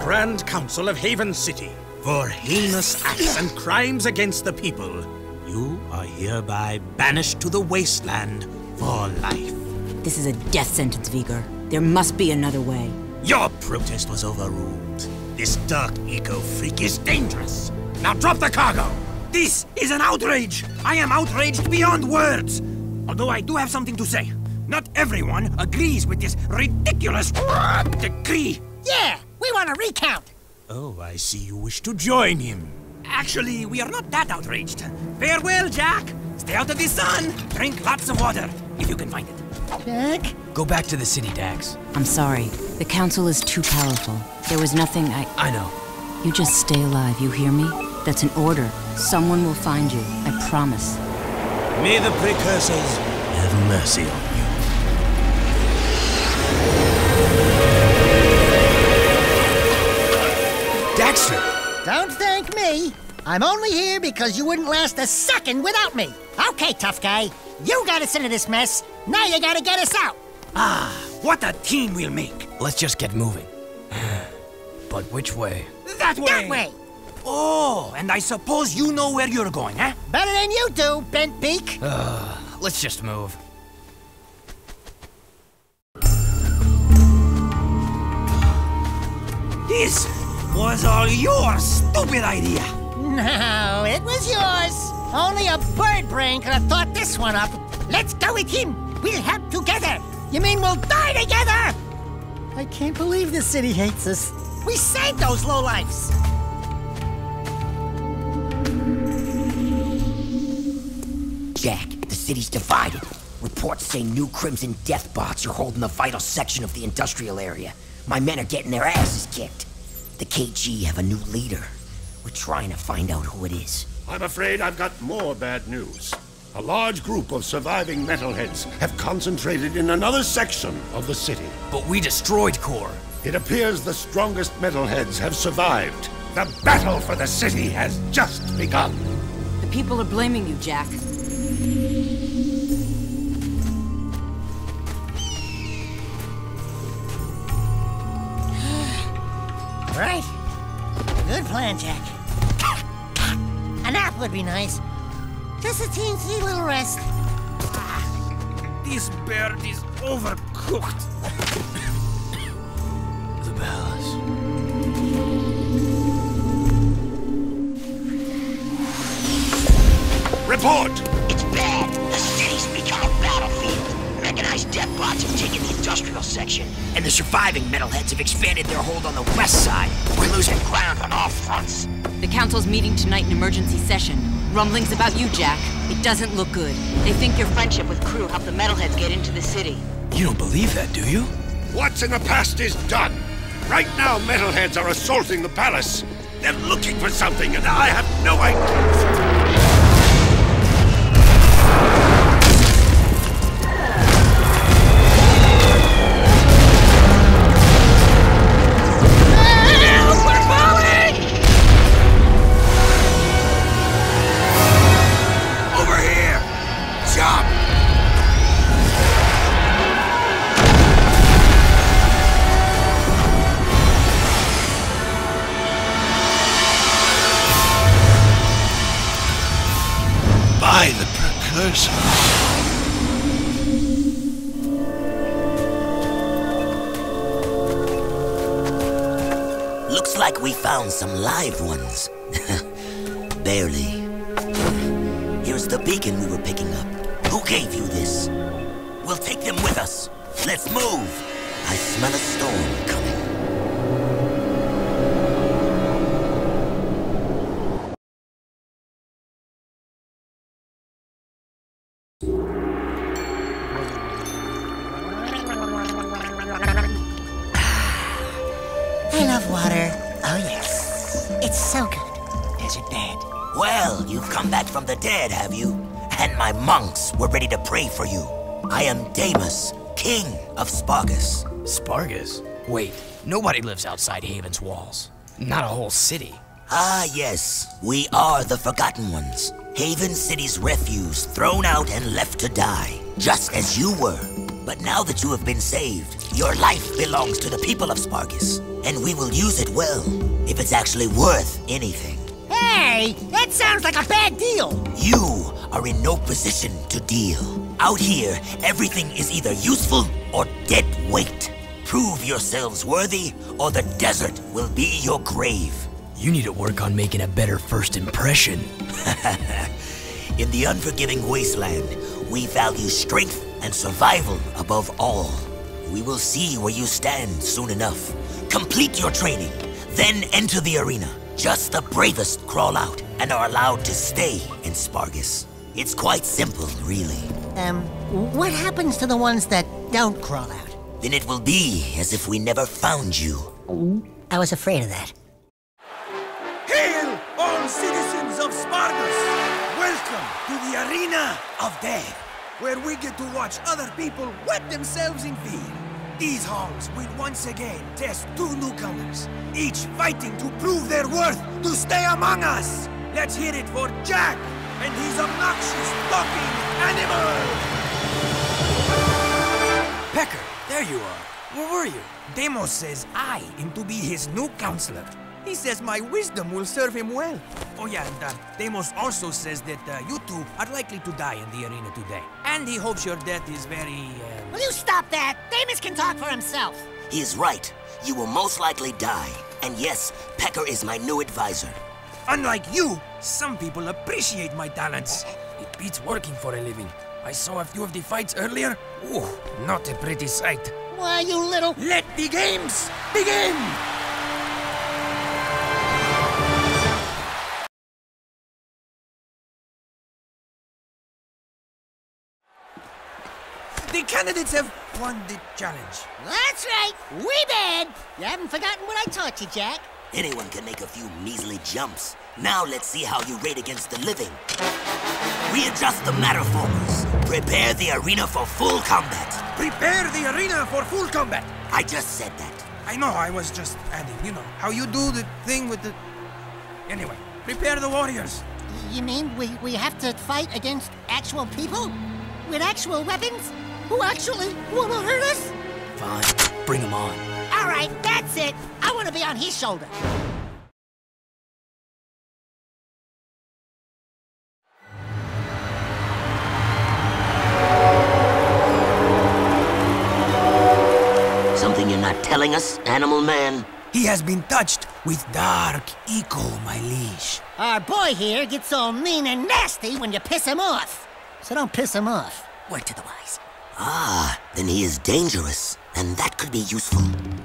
Grand Council of Haven City for heinous acts and crimes against the people. You are hereby banished to the wasteland for life. This is a death sentence, Vigor. There must be another way. Your protest was overruled. This Dark Eco freak is dangerous. Now drop the cargo! This is an outrage! I am outraged beyond words! Although I do have something to say. Not everyone agrees with this ridiculous decree. Yeah, we want a recount. Oh, I see you wish to join him. Actually, we are not that outraged. Farewell, Jak. Stay out of the sun. Drink lots of water, if you can find it. Jak? Go back to the city, Dax. I'm sorry. The council is too powerful. There was nothing I know. You just stay alive, you hear me? That's an order. Someone will find you, I promise. May the Precursors have mercy on you. Daxter! Don't thank me. I'm only here because you wouldn't last a second without me. Okay, tough guy. You got us into this mess. Now you gotta get us out. Ah, what a team we'll make. Let's just get moving. But which way? That way! That way! Oh, and I suppose you know where you're going, huh? Better than you do, bent beak. Let's just move. This was all your stupid idea. No, it was yours. Only a bird brain could have thought this one up. Let's go with him. We'll help together. You mean we'll die together? I can't believe this city hates us. We saved those lowlifes. Jak, the city's divided. Reports say new Crimson death bots are holding a vital section of the industrial area. My men are getting their asses kicked. The KG have a new leader. We're trying to find out who it is. I'm afraid I've got more bad news. A large group of surviving Metalheads have concentrated in another section of the city. But we destroyed Core. It appears the strongest Metalheads have survived. The battle for the city has just begun. The people are blaming you, Jak. Right. Good plan, Jak. An apple would be nice. Just a teensy little rest. This bird is overcooked. The bells. Report! It's bad. The city's become a battlefield. Mechanized death bots have taken the industrial section. And the surviving Metalheads have expanded their hold on the west side. We're losing ground on all fronts. The council's meeting tonight in emergency session. Rumblings about you, Jak. It doesn't look good. They think your friendship with crew helped the Metalheads get into the city. You don't believe that, do you? What's in the past is done. Right now, Metalheads are assaulting the palace. They're looking for something, and I have no idea. Looks like we found some live ones. Barely. Here's the beacon we were picking up. Who gave you this? We'll take them with us. Let's move. I smell a storm coming. From the dead, have you? And my monks were ready to pray for you. I am Damas, king of Spargus. Spargus? Wait, nobody lives outside Haven's walls. Not a whole city. Ah, yes. We are the Forgotten Ones. Haven City's refuse, thrown out and left to die, just as you were. But now that you have been saved, your life belongs to the people of Spargus, and we will use it well, if it's actually worth anything. Hey, that sounds like a bad deal. You are in no position to deal. Out here, everything is either useful or dead weight. Prove yourselves worthy, or the desert will be your grave. You need to work on making a better first impression. In the unforgiving wasteland, we value strength and survival above all. We will see where you stand soon enough. Complete your training, then enter the arena. Just the bravest crawl out and are allowed to stay in Spargus. It's quite simple, really. What happens to the ones that don't crawl out? Then it will be as if we never found you. I was afraid of that. Hail, all citizens of Spargus! Welcome to the arena of death, where we get to watch other people wet themselves in fear. These halls will once again test two newcomers, each fighting to prove their worth to stay among us. Let's hear it for Jak and his obnoxious talking animal! Pecker, there you are. Where were you? Deimos says I am to be his new counselor. He says my wisdom will serve him well. Oh yeah, and Deimos also says that you two are likely to die in the arena today. And he hopes your death is very... Will you stop that? Deimos can talk for himself. He is right. You will most likely die. And yes, Pecker is my new advisor. Unlike you, some people appreciate my talents. It beats working for a living. I saw a few of the fights earlier. Ooh, not a pretty sight. Why, you little... Let the games begin! The candidates have won the challenge. That's right. We bad. You haven't forgotten what I taught you, Jak. Anyone can make a few measly jumps. Now let's see how you rate against the living. Readjust the matter formers. Prepare the arena for full combat. Prepare the arena for full combat. I just said that. I know. I was just adding, you know, how you do the thing with the... Anyway, prepare the warriors. You mean we have to fight against actual people? With actual weapons? Who actually want to hurt us? Fine, bring him on. All right, that's it. I want to be on his shoulder. Something you're not telling us, Animal Man? He has been touched with Dark Eco, my liege. Our boy here gets all mean and nasty when you piss him off. So don't piss him off. Word to the wise. Ah, then he is dangerous, and that could be useful.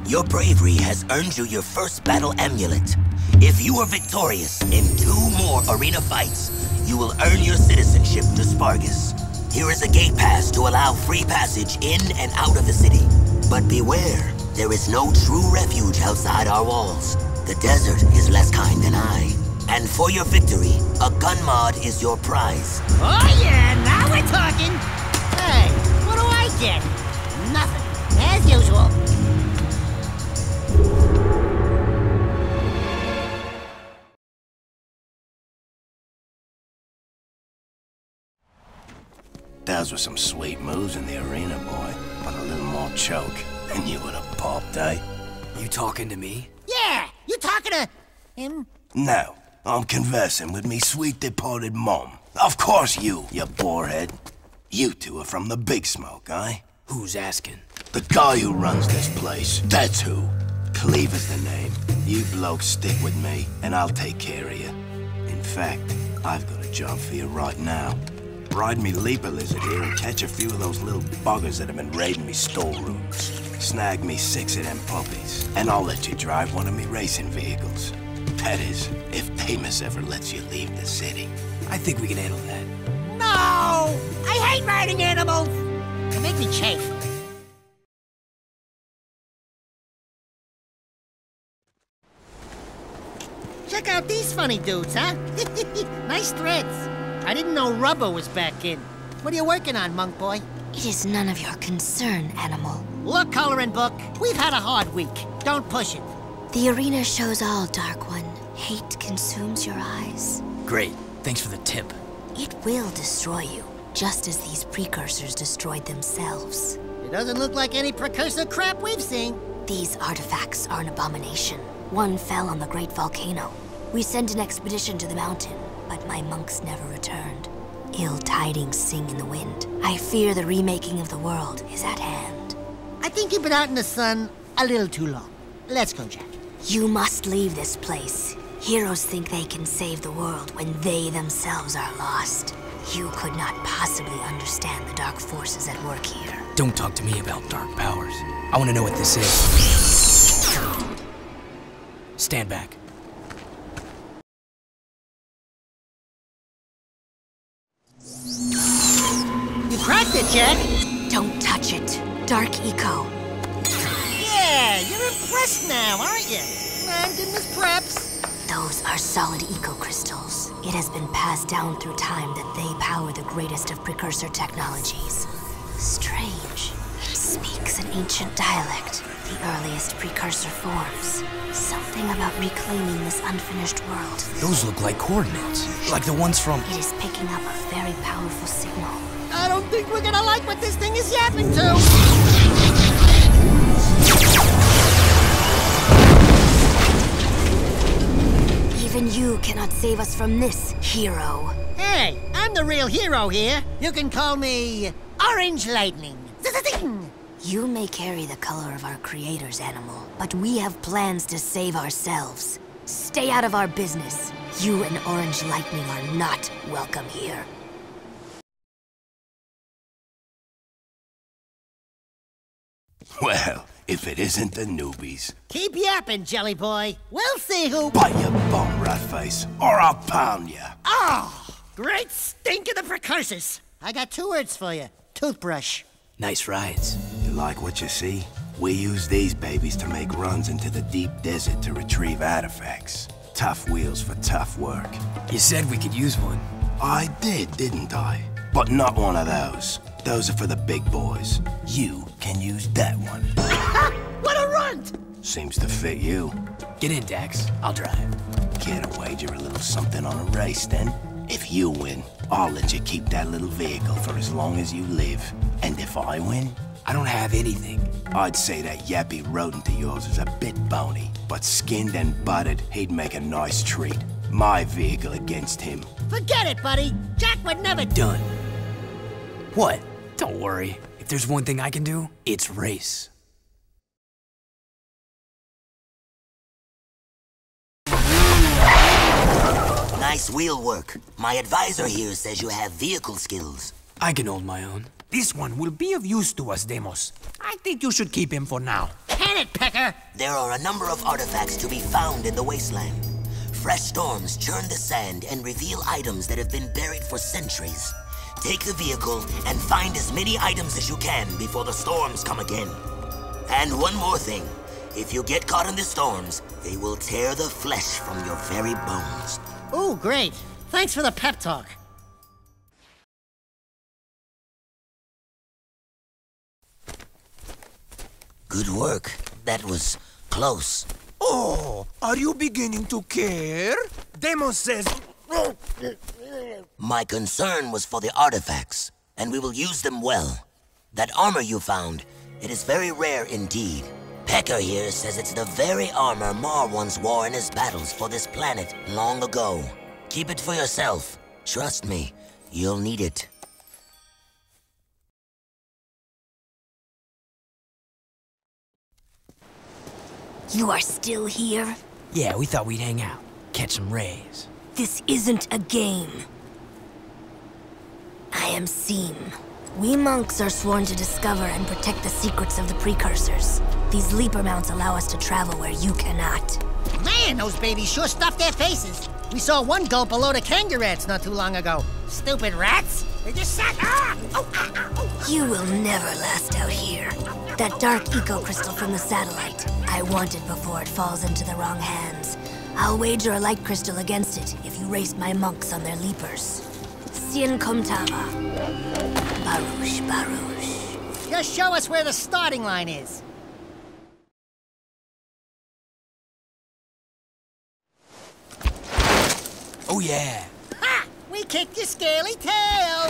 Your bravery has earned you your first battle amulet. If you are victorious in 2 more arena fights, you will earn your citizenship to Spargus. Here is a gate pass to allow free passage in and out of the city. But beware, there is no true refuge outside our walls. The desert is less kind than I. And for your victory, a gun mod is your prize. Oh yeah, now we're talking! Hey! Again. Nothing, as usual. Those were some sweet moves in the arena, boy. But a little more choke, and you would have popped, eh? You talking to me? Yeah, you talking to him? No, I'm conversing with me sweet departed mom. Of course you boarhead. You two are from the Big Smoke, eh? Who's asking? The guy who runs this place. That's who. Cleaver's the name. You blokes stick with me, and I'll take care of you. In fact, I've got a job for you right now. Ride me leaper lizard here and catch a few of those little buggers that have been raiding me storerooms. Snag me 6 of them puppies, and I'll let you drive one of me racing vehicles. That is, if Damas ever lets you leave the city. I think we can handle that. No! I hate riding animals! They make me chafe. Check out these funny dudes, huh? Nice threads. I didn't know rubber was back in. What are you working on, monk boy? It is none of your concern, animal. Look, coloring book, we've had a hard week. Don't push it. The arena shows all, Dark One. Hate consumes your eyes. Great. Thanks for the tip. It will destroy you, just as these Precursors destroyed themselves. It Doesn't look like any precursor crap we've seen. These artifacts are an abomination. One fell on the great volcano. We sent an expedition to the mountain, but my monks never returned. Ill tidings sing in the wind. I fear the remaking of the world is at hand. I think you've been out in the sun a little too long. Let's go, Jak. You must leave this place. Heroes think they can save the world when they themselves are lost. You could not possibly understand the dark forces at work here. Don't talk to me about dark powers. I want to know what this is. Stand back. You cracked it, Jak! Don't touch it. Dark Eco. Yeah, you're impressed now, aren't you? Man, goodness, preps. Those are solid eco-crystals. It has been passed down through time that they power the greatest of precursor technologies. Strange. It speaks an ancient dialect, the earliest precursor forms. Something about reclaiming this unfinished world. Those look like coordinates, like the ones from... It is picking up a very powerful signal. I don't think we're gonna like what this thing is yapping to! Even you cannot save us from this, hero. Hey, I'm the real hero here. You can call me Orange Lightning. You may carry the color of our creator's animal, but we have plans to save ourselves. Stay out of our business. You and Orange Lightning are not welcome here. Well, if it isn't the newbies. Keep yapping, Jelly Boy. We'll see who- Bite your bum, Ratface, or I'll pound you. Oh, great stink of the precursors. I got two words for you. Toothbrush. Nice rides. You like what you see? We use these babies to make runs into the deep desert to retrieve artifacts. Tough wheels for tough work. You said we could use one. I did, didn't I? But not one of those. Those are for the big boys. You can use that one. What a runt! Seems to fit you. Get in, Dax. I'll drive. Care to wager a little something on a race, then? If you win, I'll let you keep that little vehicle for as long as you live. And if I win? I don't have anything. I'd say that yappy rodent of yours is a bit bony, but skinned and buttered, he'd make a nice treat. My vehicle against him. Forget it, buddy. Jak would never... Done. What? Don't worry. If there's one thing I can do, it's race. Nice wheel work. My advisor here says you have vehicle skills. I can hold my own. This one will be of use to us, Deimos. I think you should keep him for now. Can it, Pecker! There are a number of artifacts to be found in the wasteland. Fresh storms churn the sand and reveal items that have been buried for centuries. Take the vehicle and find as many items as you can before the storms come again. And one more thing. If you get caught in the storms, they will tear the flesh from your very bones. Oh, great. Thanks for the pep talk. Good work. That was close. Oh, are you beginning to care? Deimos says... My concern was for the artifacts, and we will use them well. That armor you found, it is very rare indeed. Pecker here says it's the very armor Mar once wore in his battles for this planet long ago. Keep it for yourself. Trust me, you'll need it. You are still here? Yeah, we thought we'd hang out, catch some rays. This isn't a game. I am Seem. We monks are sworn to discover and protect the secrets of the precursors. These leaper mounts allow us to travel where you cannot. Man, those babies sure stuff their faces. We saw one gulp a load of kangarats not too long ago. Stupid rats! They just sat. Ah! Oh, ah, ah, oh. You will never last out here. That dark eco-crystal from the satellite. I want it before it falls into the wrong hands. I'll wager a light crystal against it if you race my monks on their leapers. Sien Komtava. Baruch, Baruch. Just show us where the starting line is. Oh yeah. Ha! We kicked your scaly tail!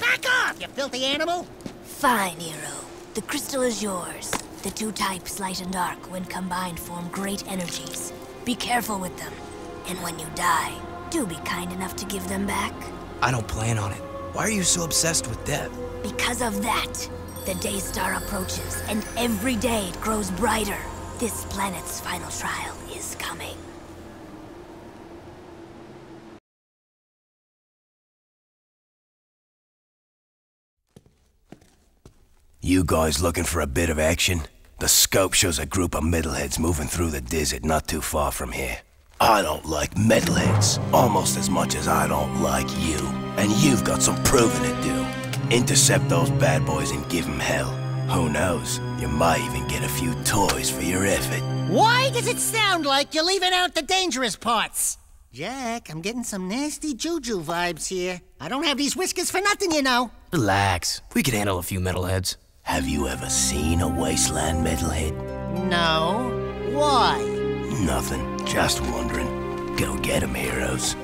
Back off, you filthy animal! Fine, hero. The crystal is yours. The two types, light and dark, when combined form great energies. Be careful with them. And when you die, do be kind enough to give them back. I don't plan on it. Why are you so obsessed with death? Because of that. The Daystar approaches, and every day it grows brighter. This planet's final trial is coming. You guys looking for a bit of action? The scope shows a group of metalheads moving through the desert not too far from here. I don't like metalheads almost as much as I don't like you. And you've got some proving to do. Intercept those bad boys and give them hell. Who knows? You might even get a few toys for your effort. Why does it sound like you're leaving out the dangerous parts? Jak, I'm getting some nasty juju vibes here. I don't have these whiskers for nothing, you know. Relax. We could handle a few metalheads. Have you ever seen a wasteland metalhead? No. Why? Nothing. Just wondering. Go get 'em, heroes.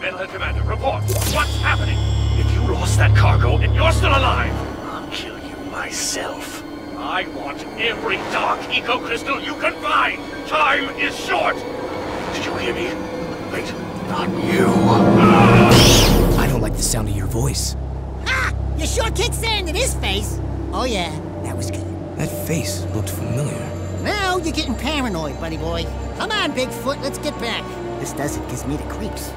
Metalhead Commander, report. What's happening? If you lost that cargo and you're still alive, kill you myself. I want every dark eco-crystal you can find! Time is short! Did you hear me? Wait, not you. I don't like the sound of your voice. Ah! You sure kicked sand in his face! Oh yeah, that was good. That face looked familiar. Now you're getting paranoid, buddy boy. Come on, Bigfoot, let's get back. This desert gives me the creeps.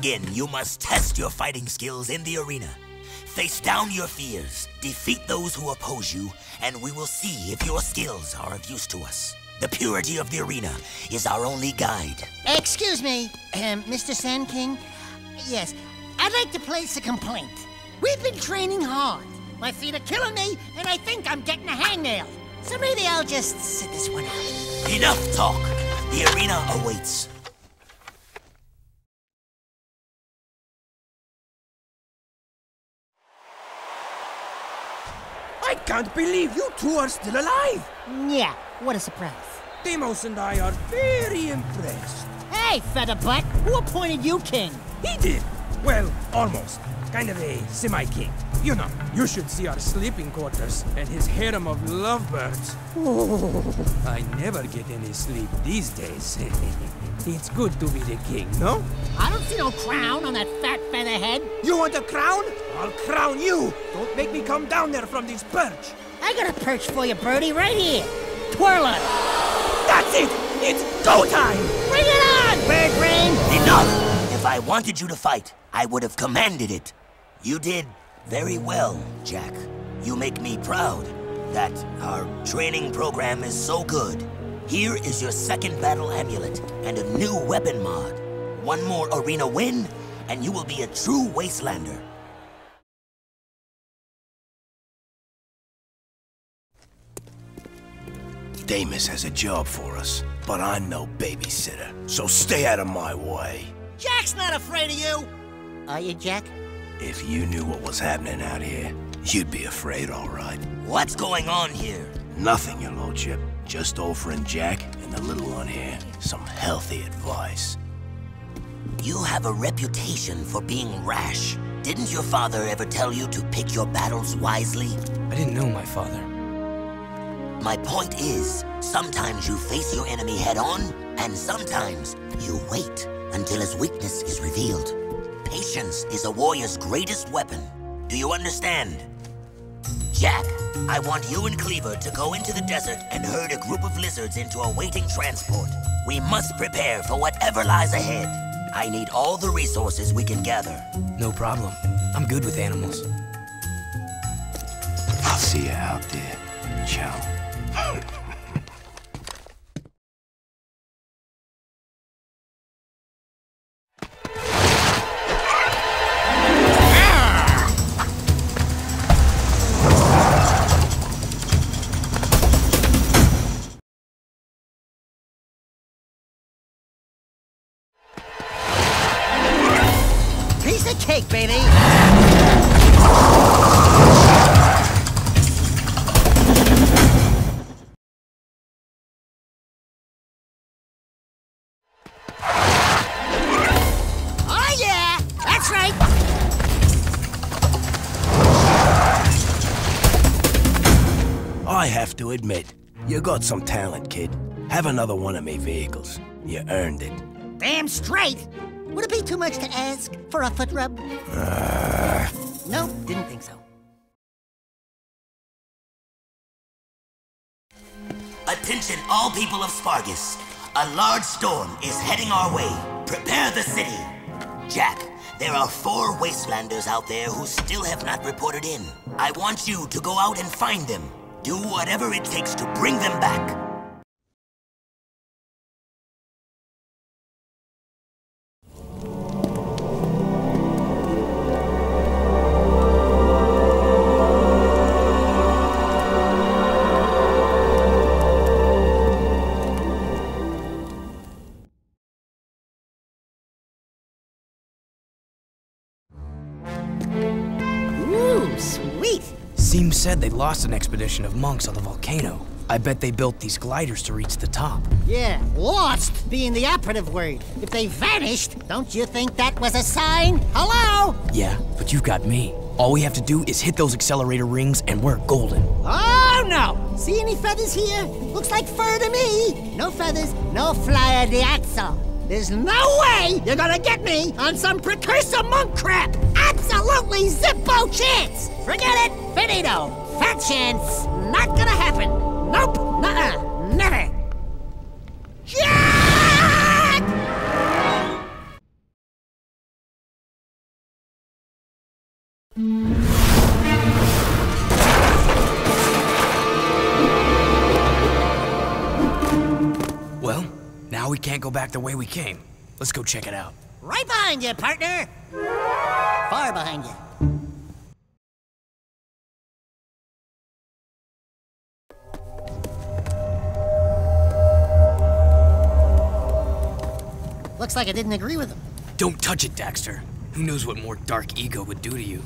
Again, you must test your fighting skills in the arena. Face down your fears, defeat those who oppose you, and we will see if your skills are of use to us. The purity of the arena is our only guide. Excuse me, Mr. Sand King? Yes, I'd like to place a complaint. We've been training hard. My feet are killing me, and I think I'm getting a hangnail. So maybe I'll just sit this one out. Enough talk. The arena awaits. I can't believe you two are still alive! Yeah, what a surprise. Deimos and I are very impressed. Hey, Featherbutt! Who appointed you king? He did! Well, almost. Kind of a semi-king. You know, you should see our sleeping quarters and his harem of lovebirds. Oh, I never get any sleep these days. It's good to be the king, no? I don't see no crown on that fat featherhead. You want a crown? I'll crown you! Don't make me come down there from this perch! I got a perch for you, birdie, right here! Twirler! That's it! It's go time! Bring it on, bird brain! Enough! If I wanted you to fight, I would have commanded it. You did very well, Jak. You make me proud that our training program is so good. Here is your second battle amulet and a new weapon mod. One more arena win, and you will be a true wastelander. Damas has a job for us, but I'm no babysitter, so stay out of my way. Jack's not afraid of you! Are you, Jak? If you knew what was happening out here, you'd be afraid, all right. What's going on here? Nothing, your lordship. Just old friend Jak and the little one here some healthy advice. You have a reputation for being rash. Didn't your father ever tell you to pick your battles wisely? I didn't know my father. My point is, sometimes you face your enemy head-on, and sometimes you wait until his weakness is revealed. Patience is a warrior's greatest weapon. Do you understand? Jak, I want you and Cleaver to go into the desert and herd a group of lizards into a waiting transport. We must prepare for whatever lies ahead. I need all the resources we can gather. No problem. I'm good with animals. I'll see you out there, ciao. cake, baby! Oh yeah! That's right! I have to admit, you got some talent, kid. Have another one of me vehicles. You earned it. Damn straight! Would it be too much to ask for a foot rub? No, didn't think so. Attention all people of Spargus. A large storm is heading our way. Prepare the city. Jak, there are 4 wastelanders out there who still have not reported in. I want you to go out and find them. Do whatever it takes to bring them back. Seem said they lost an expedition of monks on the volcano. I bet they built these gliders to reach the top. Yeah, lost being the operative word. If they vanished, don't you think that was a sign? Hello? Yeah, but you've got me. All we have to do is hit those accelerator rings and we're golden. Oh no! See any feathers here? Looks like fur to me. No feathers, no flyer de axle. There's no way you're gonna get me on some precursor monk crap! Absolutely zippo chance! Forget it! Finito! Fat chance! Not gonna happen! Nope! Nuh-uh! Never! Jak! Well, now we can't go back the way we came. Let's go check it out. Right behind you, partner! Far behind you. Looks like I didn't agree with him. Don't touch it, Daxter. Who knows what more Dark Ego would do to you?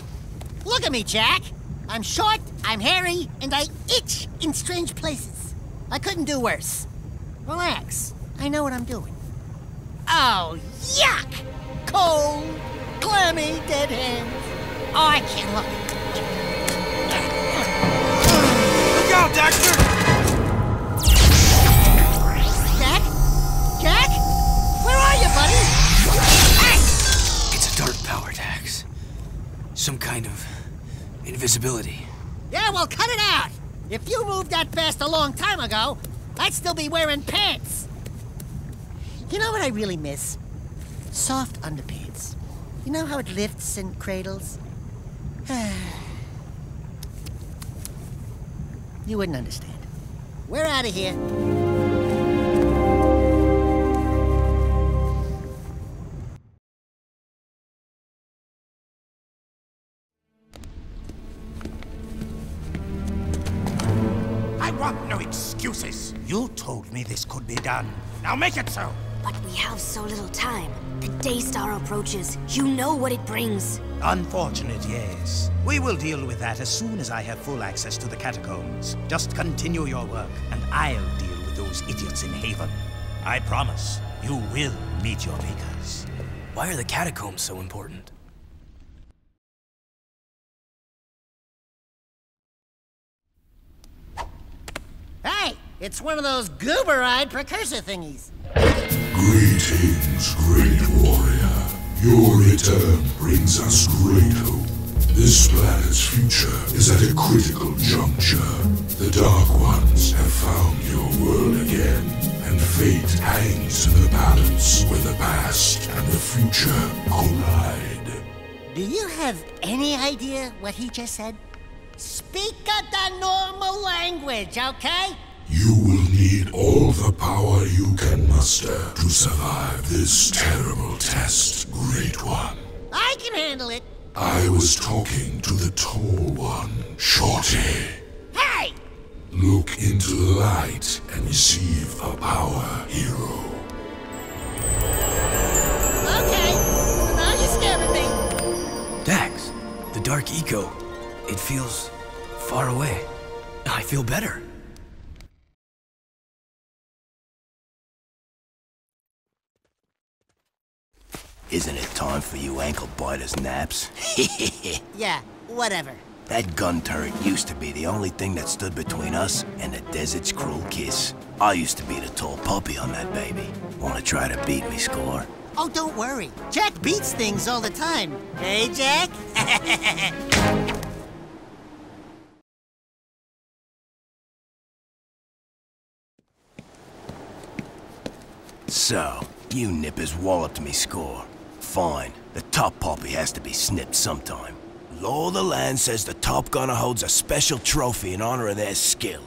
Look at me, Jak. I'm short, I'm hairy, and I itch in strange places. I couldn't do worse. Relax. I know what I'm doing. Oh, yuck! Cold, clammy, dead hands. Oh, I can't look. Look out, Daxter! Jak? Jak? Where are you, buddy? Hey! It's a dark power, Dax. Some kind of invisibility. Yeah, well, cut it out! If you moved that fast a long time ago, I'd still be wearing pants. You know what I really miss? Soft underpants. You know how it lifts and cradles? You wouldn't understand. We're out of here. I want no excuses. You told me this could be done. Now make it so. But we have so little time. The Daystar approaches. You know what it brings. Unfortunate, yes. We will deal with that as soon as I have full access to the catacombs. Just continue your work, and I'll deal with those idiots in Haven. I promise, you will meet your makers. Why are the catacombs so important? Hey! It's one of those goober-eyed precursor thingies. Greetings, great warrior. Your return brings us great hope. This planet's future is at a critical juncture. The Dark Ones have found your world again, and fate hangs in the balance where the past and the future collide. Do you have any idea what he just said? Speak of the normal language, okay? You will need all the power you can muster to survive this terrible test, Great One. I can handle it. I was talking to the Tall One, Shorty. Hey! Look into the light and receive the power, hero. Okay, now you're scaring me. Dark Eco. It feels far away. I feel better. Isn't it time for you ankle-biters' naps? Yeah, whatever. That gun turret used to be the only thing that stood between us and the desert's cruel kiss. I used to be the tall puppy on that baby. Wanna try to beat me, score? Oh, don't worry. Jak beats things all the time. Hey, Jak? So, you nippers walloped me, score. Fine. The top poppy has to be snipped sometime. Law of the land says the top gunner holds a special trophy in honor of their skill.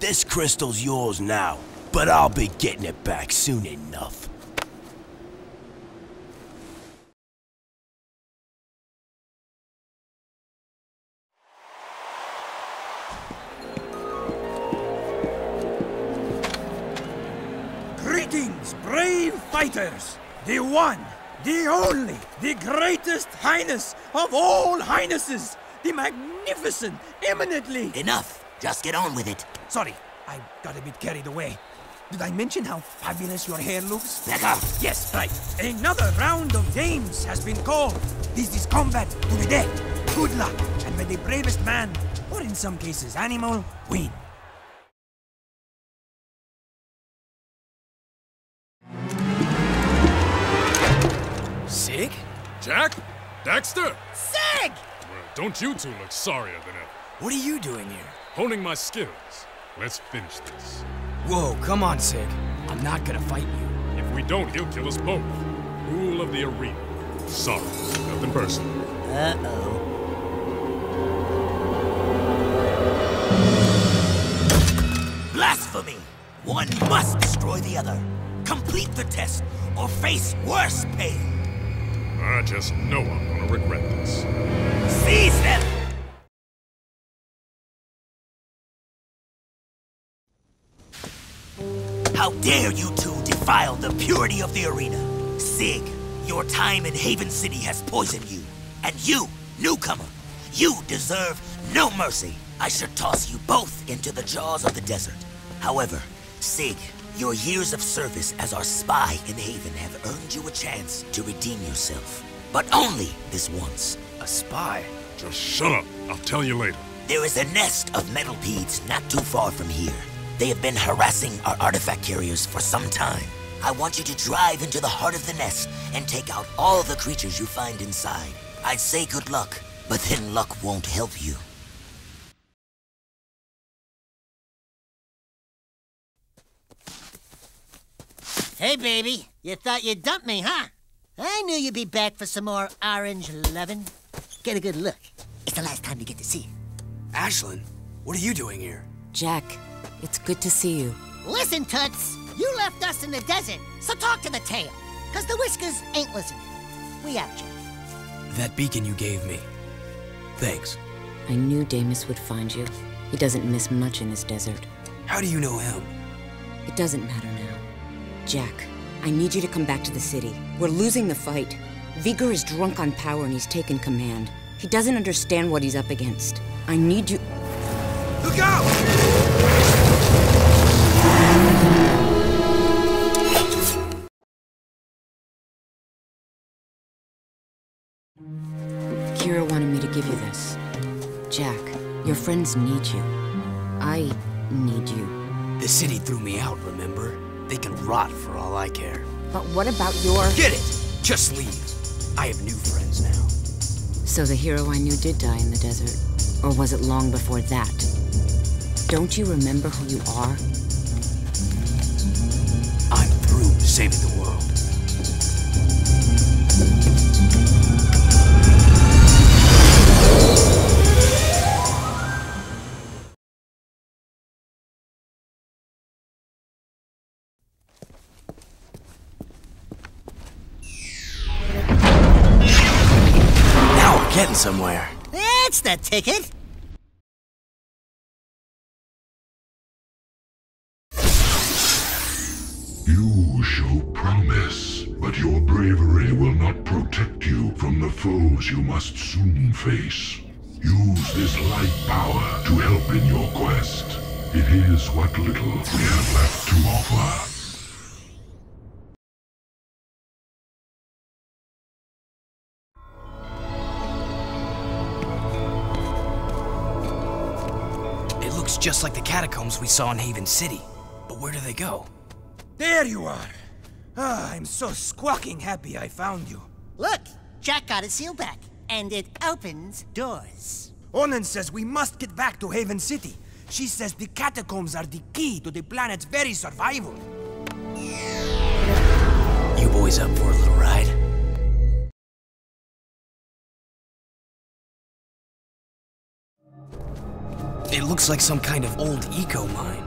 This crystal's yours now, but I'll be getting it back soon enough. Greetings, brave fighters! The one! The only, the greatest highness of all highnesses! The magnificent, eminently... Enough! Just get on with it. Sorry, I got a bit carried away. Did I mention how fabulous your hair looks? Pecker! Yes, right. Another round of games has been called. This is combat to the death. Good luck, and may the bravest man, or in some cases animal, win. Sig? Jak? Daxter? Sig! Well, don't you two look sorrier than ever? What are you doing here? Honing my skills. Let's finish this. Whoa, come on, Sig. I'm not gonna fight you. If we don't, he'll kill us both. Rule of the arena. Sorry, nothing personal. Uh-oh. Blasphemy! One must destroy the other. Complete the test, or face worse pain. I just know I'm gonna regret this. Seize them! How dare you two defile the purity of the arena! Sig, your time in Haven City has poisoned you. And you, newcomer, you deserve no mercy. I should toss you both into the jaws of the desert. However, Sig, your years of service as our spy in Haven have earned you a chance to redeem yourself. But only this once. A spy? Just shut up. I'll tell you later. There is a nest of metalpedes not too far from here. They have been harassing our artifact carriers for some time. I want you to drive into the heart of the nest and take out all the creatures you find inside. I'd say good luck, but then luck won't help you. Hey, baby. You thought you'd dump me, huh? I knew you'd be back for some more orange lovin'. Get a good look. It's the last time you get to see it. Ashelin, what are you doing here? Jak, it's good to see you. Listen, Toots. You left us in the desert, so talk to the tail. 'Cause the whiskers ain't listening. We out, Jak. That beacon you gave me. Thanks. I knew Damas would find you. He doesn't miss much in this desert. How do you know him? It doesn't matter now. Jak, I need you to come back to the city. We're losing the fight. Vigor is drunk on power and he's taken command. He doesn't understand what he's up against. I need you... Look out! Kira wanted me to give you this. Jak, your friends need you. I need you. The city threw me out, remember? They can rot for all I care. But what about your... Get it! Just leave. I have new friends now. So the hero I knew did die in the desert. Or was it long before that? Don't you remember who you are? I'm through saving the world. Somewhere. That's the ticket! You show promise, but your bravery will not protect you from the foes you must soon face. Use this light power to help in your quest. It is what little we have left to offer. Just like the catacombs we saw in Haven City. But where do they go? There you are! Ah, I'm so squawking happy I found you. Look! Jak got a seal back, and it opens doors. Onin says we must get back to Haven City. She says the catacombs are the key to the planet's very survival. You boys up for a little ride? It looks like some kind of old eco mine.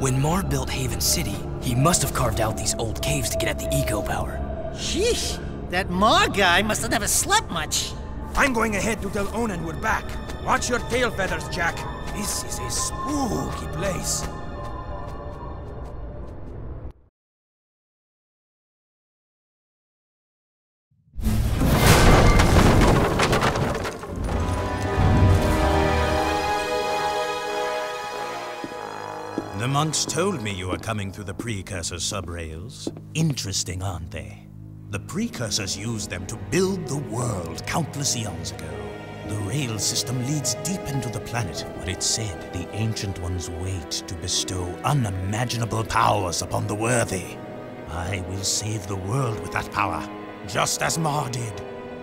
When Mar built Haven City, he must have carved out these old caves to get at the eco power. Sheesh! That Mar guy must have never slept much. I'm going ahead to tell Onin we're back. Watch your tail feathers, Jak. This is a spooky place. The monks told me you were coming through the Precursors' subrails. Interesting, aren't they? The Precursors used them to build the world countless eons ago. The rail system leads deep into the planet, but it's said the Ancient Ones wait to bestow unimaginable powers upon the worthy. I will save the world with that power, just as Mar did.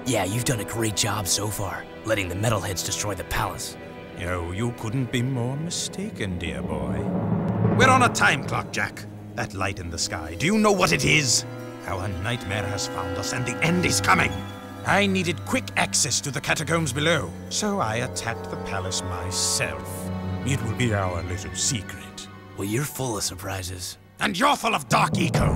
Yeah, you've done a great job so far, letting the Metalheads destroy the palace. Oh, you couldn't be more mistaken, dear boy. We're on a time clock, Jak. That light in the sky, do you know what it is? Our nightmare has found us and the end is coming. I needed quick access to the catacombs below, so I attacked the palace myself. It will be our little secret. Well, you're full of surprises. And you're full of Dark Eco.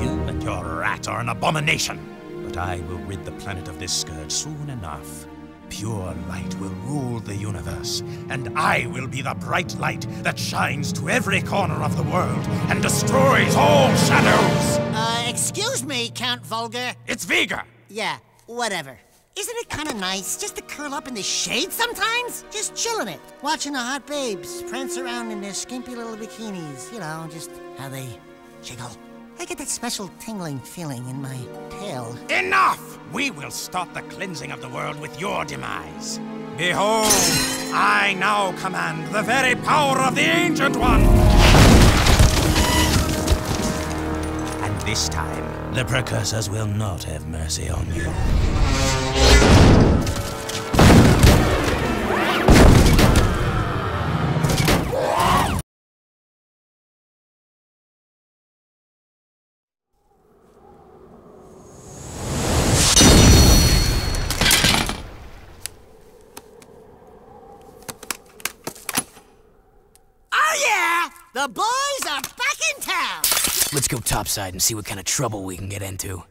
You and your rat are an abomination. But I will rid the planet of this scourge soon enough. Pure light will rule the universe, and I will be the bright light that shines to every corner of the world and destroys all shadows! Excuse me, Count Vulgar. It's Veger! Yeah, whatever. Isn't it kinda nice just to curl up in the shade sometimes? Just chillin' it, watching the hot babes prance around in their skimpy little bikinis. You know, just how they jiggle. I get that special tingling feeling in my tail. Enough! We will stop the cleansing of the world with your demise. Behold, I now command the very power of the Ancient One! And this time, the Precursors will not have mercy on you. The boys are back in town! Let's go topside and see what kind of trouble we can get into.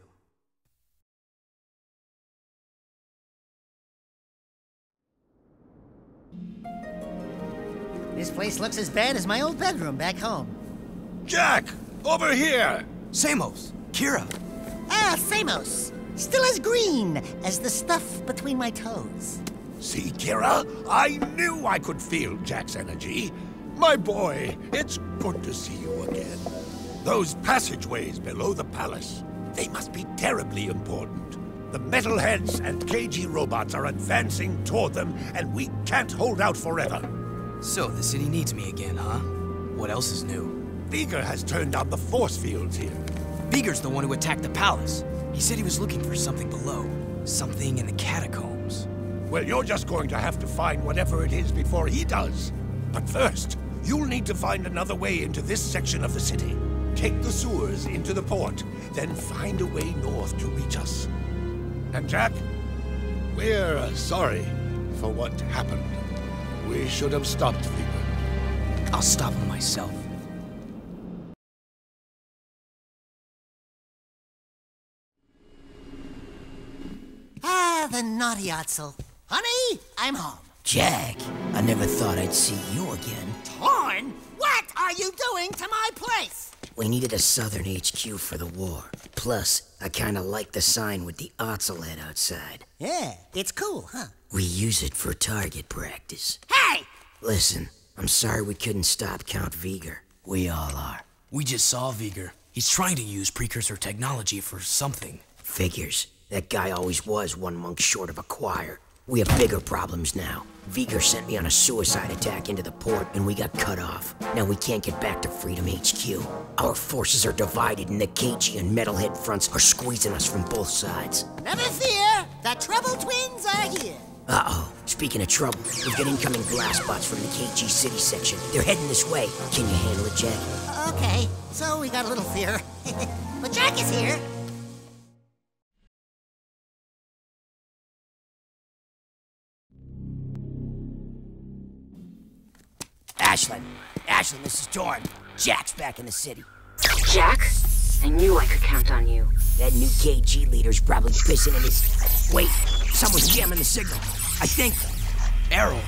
This place looks as bad as my old bedroom back home. Jak! Over here! Samos! Kira! Ah, Samos! Still as green as the stuff between my toes. See, Kira? I knew I could feel Jak's energy. My boy, it's good to see you again. Those passageways below the palace, they must be terribly important. The Metalheads and KG robots are advancing toward them, and we can't hold out forever. So the city needs me again, huh? What else is new? Vigor has turned out the force fields here. Vigor's the one who attacked the palace. He said he was looking for something below, something in the catacombs. Well, you're just going to have to find whatever it is before he does. But first, you'll need to find another way into this section of the city. Take the sewers into the port, then find a way north to reach us. And Jak, we're sorry for what happened. We should have stopped Veger. I'll stop him myself. Ah, the naughty Otzel. Honey, I'm home. Jak, I never thought I'd see you again. Torn? What are you doing to my place? We needed a southern HQ for the war. Plus, I kinda like the sign with the Otzel head outside. Yeah, it's cool, huh? We use it for target practice. Hey! Listen, I'm sorry we couldn't stop Count Vigor. We all are. We just saw Vigor. He's trying to use Precursor technology for something. Figures. That guy always was one monk short of a choir. We have bigger problems now. Veger sent me on a suicide attack into the port, and we got cut off. Now we can't get back to Freedom HQ. Our forces are divided, and the KG and Metalhead fronts are squeezing us from both sides. Never fear! The Trouble Twins are here! Uh-oh. Speaking of trouble, we've got incoming BlastBots from the KG City section. They're heading this way. Can you handle it, Jak? Okay. So we got a little fear. But Jak is here. Ashelin! Ashelin, this is Torn. Jak's back in the city. Jak? I knew I could count on you. That new KG leader's probably pissing in his... Wait! Someone's jamming the signal. I think... Errol.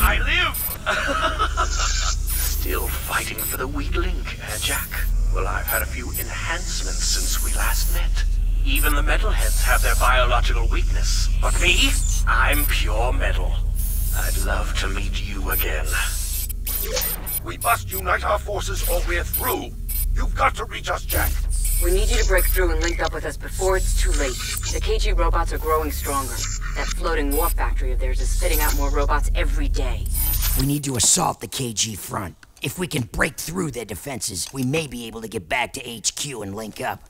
I live! Still fighting for the weak link, Jak? Well, I've had a few enhancements since we last met. Even the metalheads have their biological weakness. But me? I'm pure metal. I'd love to meet you again. We must unite our forces or we're through. You've got to reach us, Jak. We need you to break through and link up with us before it's too late. The KG robots are growing stronger. That floating war factory of theirs is spitting out more robots every day. We need to assault the KG front. If we can break through their defenses, we may be able to get back to HQ and link up.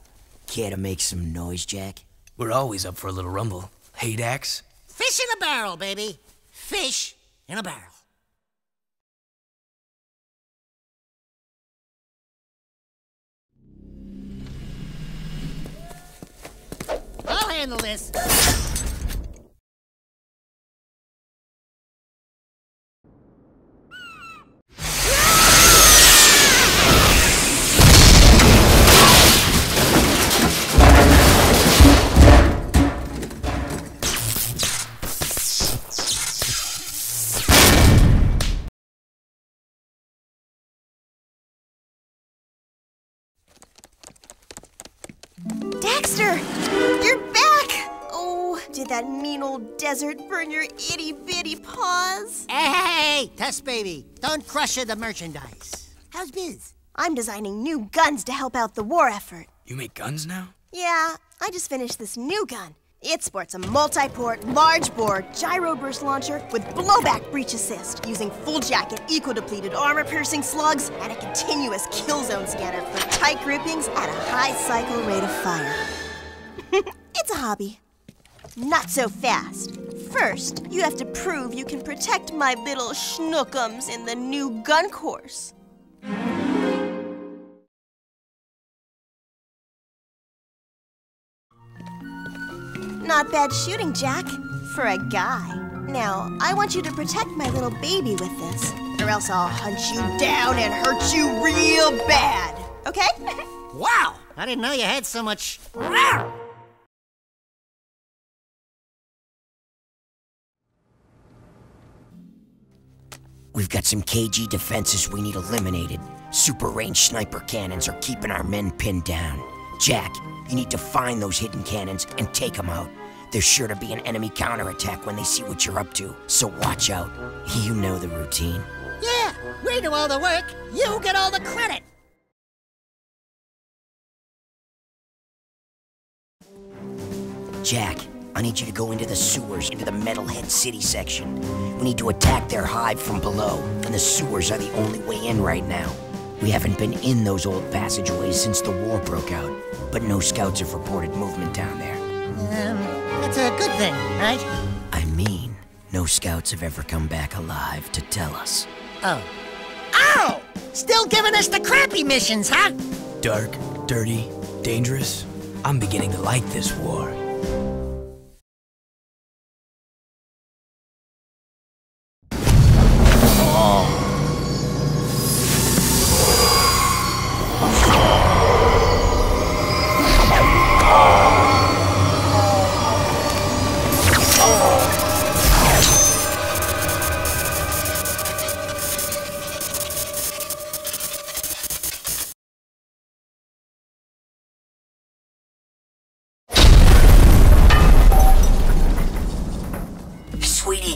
Care to make some noise, Jak? We're always up for a little rumble. Hey, Dax? Fish in a barrel, baby. Fish in a barrel. I'll handle this. Daxter! You're back! Oh, did that mean old desert burn your itty-bitty paws? Hey, Test Baby, don't crush the merchandise. How's biz? I'm designing new guns to help out the war effort. You make guns now? Yeah, I just finished this new gun. It sports a multi-port, large-bore, gyro-burst launcher with blowback breach assist, using full jacket, eco-depleted armor-piercing slugs, and a continuous kill zone scanner for tight groupings at a high cycle rate of fire. It's a hobby. Not so fast. First, you have to prove you can protect my little schnookums in the new gun course. Not bad shooting, Jak, for a guy. Now, I want you to protect my little baby with this, or else I'll hunt you down and hurt you real bad, okay? Wow, I didn't know you had so much... We've got some KG defenses we need eliminated. Super range sniper cannons are keeping our men pinned down. Jak, you need to find those hidden cannons and take them out. There's sure to be an enemy counterattack when they see what you're up to, so watch out. You know the routine. Yeah, we do all the work, you get all the credit! Jak, I need you to go into the sewers, into the Metalhead City section. We need to attack their hive from below, and the sewers are the only way in right now. We haven't been in those old passageways since the war broke out, but no scouts have reported movement down there. That's a good thing, right? I mean, no scouts have ever come back alive to tell us. Oh. Ow! Still giving us the crappy missions, huh? Dark, dirty, dangerous. I'm beginning to like this war.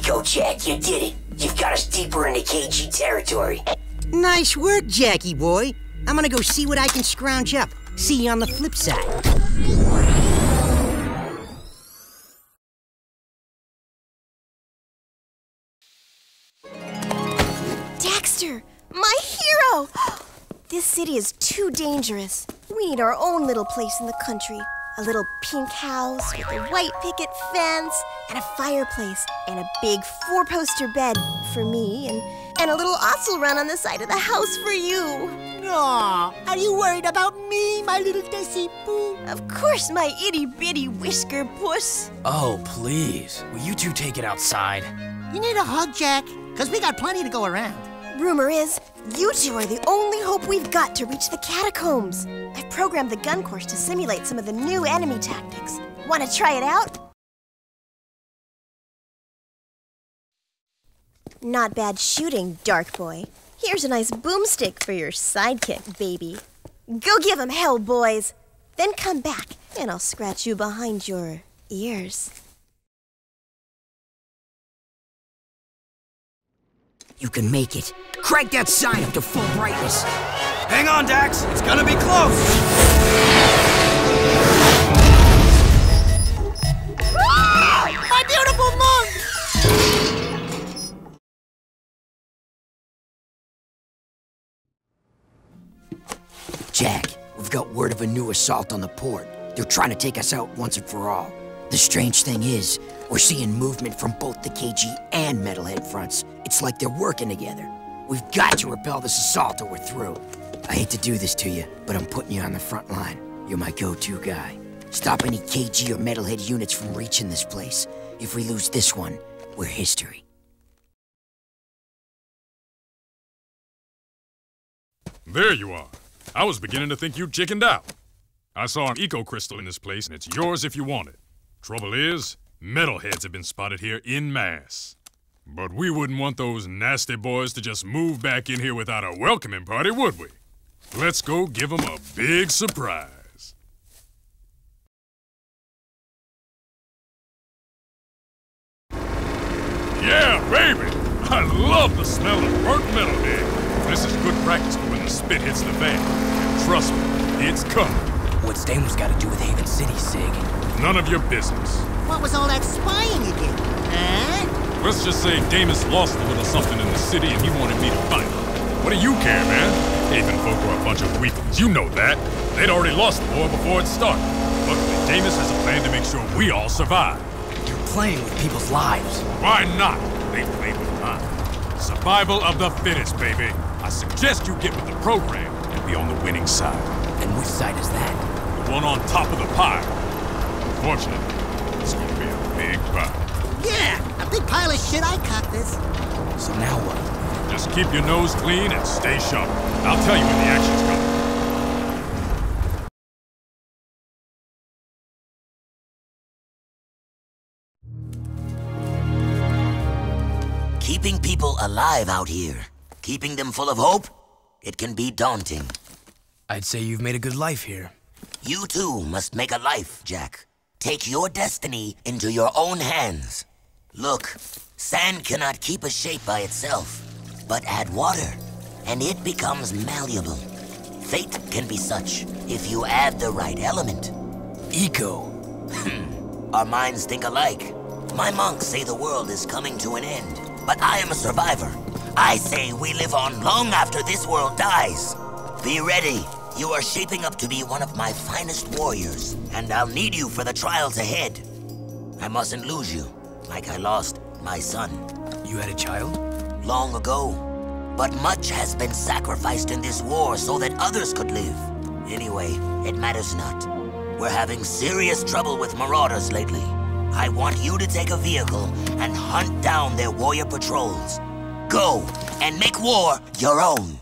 Go, Jak, you did it. You've got us deeper into KG territory. Nice work, Jackie boy. I'm gonna go see what I can scrounge up. See you on the flip side. My hero! This city is too dangerous. We need our own little place in the country. A little pink house with a white picket fence and a fireplace and a big four-poster bed for me and a little osel run on the side of the house for you. Aw, are you worried about me, my little Desi Poo? Of course, my itty-bitty whisker puss. Oh, please. Will you two take it outside? You need a hug, Jak, because we got plenty to go around. Rumor is, you two are the only hope we've got to reach the catacombs. I've programmed the gun course to simulate some of the new enemy tactics. Want to try it out? Not bad shooting, Dark Boy. Here's a nice boomstick for your sidekick, baby. Go give 'em hell, boys. Then come back, and I'll scratch you behind your ears. You can make it. Crank that sign up to full brightness. Hang on, Dax. It's gonna be close. Ah! My beautiful mug! Jak, we've got word of a new assault on the port. They're trying to take us out once and for all. The strange thing is, we're seeing movement from both the KG and Metalhead fronts. It's like they're working together. We've got to repel this assault or we're through. I hate to do this to you, but I'm putting you on the front line. You're my go-to guy. Stop any KG or Metalhead units from reaching this place. If we lose this one, we're history. There you are. I was beginning to think you chickened out. I saw an eco-crystal in this place, and it's yours if you want it. Trouble is, Metalheads have been spotted here en masse. But we wouldn't want those nasty boys to just move back in here without a welcoming party, would we? Let's go give them a big surprise. Yeah, baby! I love the smell of burnt metal, dude. This is good practice for when the spit hits the fan. And trust me, it's coming. What's Damas got to do with Haven City, Sig? None of your business. What was all that spying again, huh? Let's just say Damas lost a little something in the city and he wanted me to fight. What do you care, man? Haven folk are a bunch of weaklings, you know that. They'd already lost the war before it started. Luckily, Damas has a plan to make sure we all survive. You're playing with people's lives. Why not? They played with mine. Survival of the fittest, baby. I suggest you get with the program and be on the winning side. And which side is that? One on top of the pie. Unfortunately, it's gonna be a big pie. Yeah, a big pile of shit I caught this. So now what? Just keep your nose clean and stay sharp. I'll tell you when the action's coming. Keeping people alive out here, keeping them full of hope, it can be daunting. I'd say you've made a good life here. You too must make a life, Jak. Take your destiny into your own hands. Look, sand cannot keep a shape by itself, but add water, and it becomes malleable. Fate can be such if you add the right element. Eco. Our minds think alike. My monks say the world is coming to an end, but I am a survivor. I say we live on long after this world dies. Be ready. You are shaping up to be one of my finest warriors, and I'll need you for the trials ahead. I mustn't lose you, like I lost my son. You had a child? Long ago. But much has been sacrificed in this war so that others could live. Anyway, it matters not. We're having serious trouble with marauders lately. I want you to take a vehicle and hunt down their warrior patrols. Go, and make war your own.